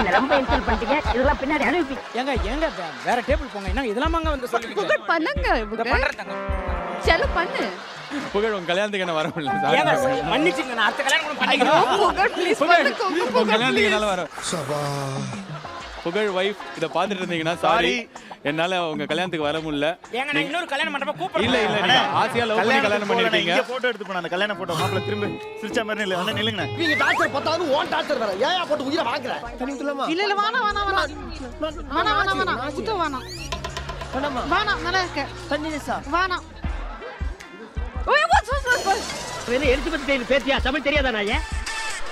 என்ன ரொம்ப இன்சல்ட் பண்ணிட்டீங்க. இதெல்லாம் பின்னாடி அனுப்பி. ஏங்க ஏங்க வேற டேபிள் போங்க. என்ன இதெல்லாம்ங்க வந்து சொல்லுங்க. புகழ் பண்ணுங்க. புகழ் பண்றதங்க. செல்ல பண்ணு. புகழ் உங்க கல்யாணத்துக்கு என்ன வர முடியல சார். ஏங்க மன்னிச்சிங்க நான் அடுத்த கல்யாணம் கூட பண்ணிக்கிறேன். புகழ் ப்ளீஸ் பண்ணுங்க. புகழ் கல்யாணத்துக்கு என்னால வர. சபா. புகழ் வைஃப் இத பாத்துட்டு இருந்தீங்கனா சாரி. என்னால உங்க கல்யாணத்துக்கு வர முடியல. ஏங்க நான் இன்னொரு கல்யாணம் பண்றப்ப கூப்பிடுறேன். இல்ல இல்ல நீங்க ஆசியா லவ் பண்ணி கல்யாணம் பண்ணிட்டீங்க. இங்க போட்டோ எடுத்து போனா அந்த கல்யாண போட்டோ மாப்ள திரும்ப சிரிச்ச மாதிரி இல்ல. அண்ணா நில்லுங்க. நீங்க டாச்சர் பத்தாவது ஓன் டாச்சர் வேற. ஏயா போட்டு உயிரை வாங்குற. தனித்துலமா. இல்ல இல்ல வாணா வாணா வாணா. வாணா வாணா வாணா. சுத்த வாணா. வாணா வாணா நல்லா இருக்க. தண்ணிசா. வாணா. ஓய் வாட் வாட் வாட். என்ன எடுத்து பத்தி பேய் பேத்தியா தமிழ் தெரியாதா நாயே?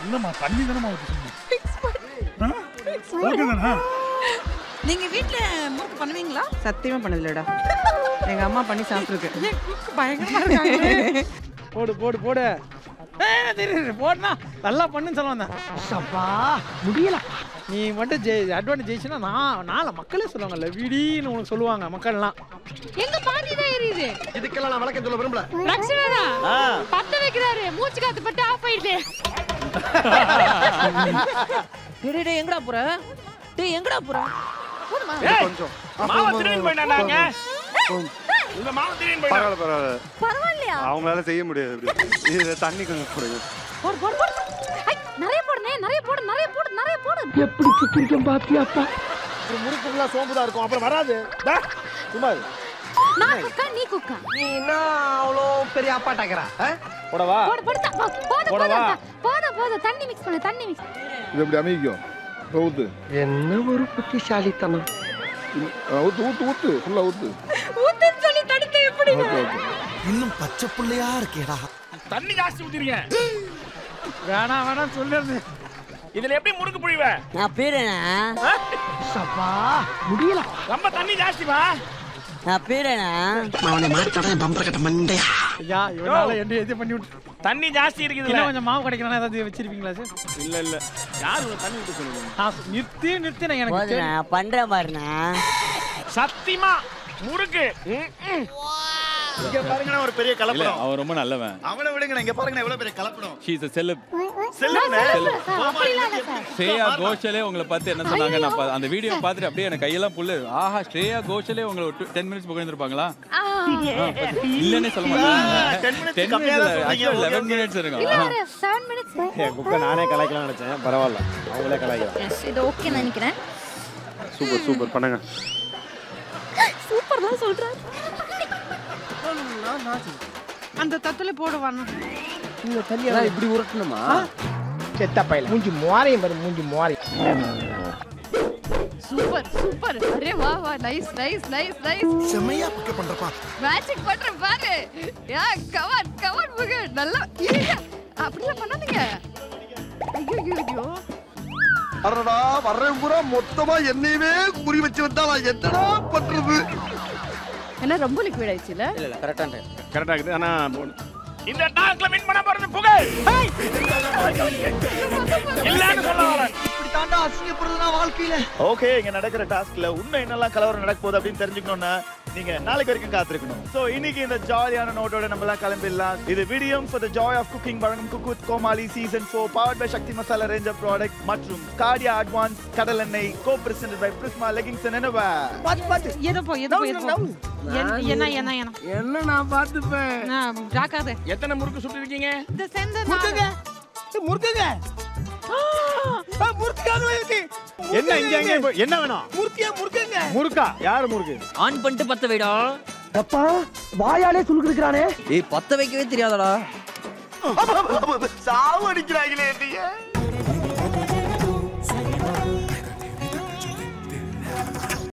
இல்லம்மா தண்ணி தானமா ஊத்துறீங்க. ஃபிக்ஸ் பண்ணு. ஓகே தானா? நீங்க வீட்ல முறுக்கு பண்ணுவீங்களா? சத்தியமா பண்ணதில்லடா. எங்க அம்மா பண்ணி சாப்பிட்டுருக்கு. முறுக்கு பயங்கரமா இருக்காங்க. போடு போடு போடு. ஏய் திரு போடுடா. நல்லா பண்ணுன்னு சொல்லுவாங்க. சப்பா முடியல. நீ மட்டும் அட்வான்டேஜ் ஜெயிச்சனா நான் நால மக்களே சொல்லுவாங்கல வீடின்னு உங்களுக்கு சொல்லுவாங்க மக்கள்லாம். எங்க பாதிதா ஏறிது. இதுக்கெல்லாம் நான் வளக்க சொல்ல விரும்பல. லட்சுமணா. பத்த வைக்கிறாரு. மூச்சு காத்து பட்டு ஆஃப் ஆயிடுது. டேய் டேய் எங்கடா போற? டேய் எங்கடா போற? கொஞ்சம் மாவ திரும்பி போயிட்டாங்க. இந்த மாவ திரும்பி போயிட்டாங்க. பரவாயில்லை பரவாயில்லையா? அவங்களால செய்ய முடியாது அப்படி. இது தண்ணி கொஞ்சம் போடுங்க. போடு போடு போடு. ஐய நிறைய போடுனே நிறைய போடு நிறைய போடு நிறைய போடு. எப்படி சுத்திருக்க பாத்தியாப்பா? இது முறுக்குள்ள சோம்புதா இருக்கும் அப்புறம் வராது. டா சும்மா இரு. நான் குக்கா நீ குக்கா. நீ நாளோ பெரிய அப்பாட்டக்கறா. போடவா? போடு போடு போடு போடு. போடு போடு தண்ணி மிக்ஸ் பண்ணு தண்ணி மிக்ஸ். இது அப்படியே அமிக்கும். ஊத்து என்ன ஒரு புத்திசாலித்தனம். ஊத்து ஊத்து ஊத்து ஃபுல்லா ஊத்து. ஊத்துன்னு சொல்லி தடுத்து எப்படிங்க? இன்னும் பச்சை புள்ளையா இருக்கேடா. தண்ணி காசி ஊத்திறீங்க. வேணா வேணா சொல்லுது. இதுல எப்படி முறுக்கு புழிவே? நான் பேரேனா. சப்பா முடியல. நம்ம தண்ணி காசி வா. நான் பேரேனா. அவனை மாட்டறேன் பம்பர் கட்ட மண்டையா. ஐயா இவனால என்ன ஏதே பண்ணி விட்டு தண்ணி ஜாஸ்தி இருக்குது. இன்னும் கொஞ்சம் மாவு கடைக்கறானே ஏதாவது வெச்சிருப்பீங்களா சார்? இல்ல இல்ல. யார் ஒரு தண்ணி விட்டு சொல்லுங்க. நான் நித்தி நித்தி நான் எனக்கு தெரியல. நான் பண்ற மாதிரினா சத்தியமா முறுக்கு. இங்க பாருங்கனா ஒரு பெரிய கலப்படம். அவன் ரொம்ப நல்லவன். அவளை விடுங்க இங்க பாருங்கனா எவ்வளவு பெரிய கலப்படம். She is a celeb. செல்லுனே. ஸ்ரேயா கோஷலே உங்களை பார்த்து என்ன சொன்னாங்க? நான் அந்த வீடியோ பார்த்துட்டு அப்படியே எனக்கு கையெல்லாம் புல்லு. ஆஹா ஸ்ரேயா கோஷலே உங்களை ten minutes போக இருந்திருப்பாங்களா? இல்லனே சொல்ல மாட்டாங்க. ten minutes eleven minutes இருக்கு. இல்ல seven minutes. குக்க நானே கலாய்க்கலாம் நினைச்சேன். பரவாயில்லை. அவங்களே கலாய்க்கலாம். எஸ் இது ஓகே நான் நினைக்கிறேன். சூப்பர் சூப்பர் பண்ணுங்க. சூப்பர் தான் சொல்றாரு. நான் நான் அந்த தட்டல போடுவானே. இந்த தள்ளியா இப்படி உருட்டணுமா? செத்த பையல. மூஞ்சி மோரைய பாரு மூஞ்சி மோரைய. Super super. அரே வா வா நைஸ் நைஸ் நைஸ் நைஸ். செமையா பக்க பண்றப்பா. மேஜிக் பண்ற பாரு. யா கவர் கவர் புக நல்ல. அப்படியே பண்ணாதீங்க. ஐயோ ஐயோ. அரடா வரேன் புற மொத்தமா என்னையவே குறி வச்சு வந்தா நான் என்னடா பண்றது? என்ன ரொம்ப லிக்விட் ஆயிடுச்சுல? இல்ல இல்ல கரெக்ட்டா கரெக்ட்டா இருக்குது. ஆனா இந்த டாஸ்க்ல வின் பண்ண போறது புகழ். இல்லன்னு சொல்ல வரேன். இப்படி தாண்டா அசிங்கப்படுறதுனா வாழ்க்கையில. ஓகே இங்க நடக்கிற டாஸ்க்ல உன்ன என்னெல்லாம் கலவரம் நடக்க போகுது அப்படின்னு தெரிஞ்சுக்கணும்னா நீங்க நாளைக்கு வரைக்கும் காத்திருக்கணும். So இன்னைக்கு இந்த ஜாலியான நோட்டோட நம்ம எல்லாம் கிளம்பிடலாம். இது video for the joy of cooking வழங்கும் Cook with Comali season four powered by Shakti Masala range of products மற்றும் Cardia Advance கடல் எண்ணெய் co-presented by Prisma Leggings and Innerwear. பாத்து பாத்து ஏதோ போ ஏதோ போ. என்ன என்ன என்ன என்ன நான் பாத்துப்பேன். நான் ராக்காதே. எத்தனை முறுக்கு சுட்டு இருக்கீங்க? இந்த செந்த முறுக்குங்க. இது முறுக்குங்க. ஆ முறுக்குங்க இருக்கு. என்ன இங்க என்ன வேணும்? முறுக்கியா முறுக்குங்க. முறுக்கா யார் முறுக்கு? ஆன் பண்ணிட்டு பத்த வைடா. அப்பா வாயாலே சுளுக்கு இருக்கறானே. டேய் பத்த வைக்கவே தெரியாதடா. சாவு அடிக்குறாங்களே நீங்க.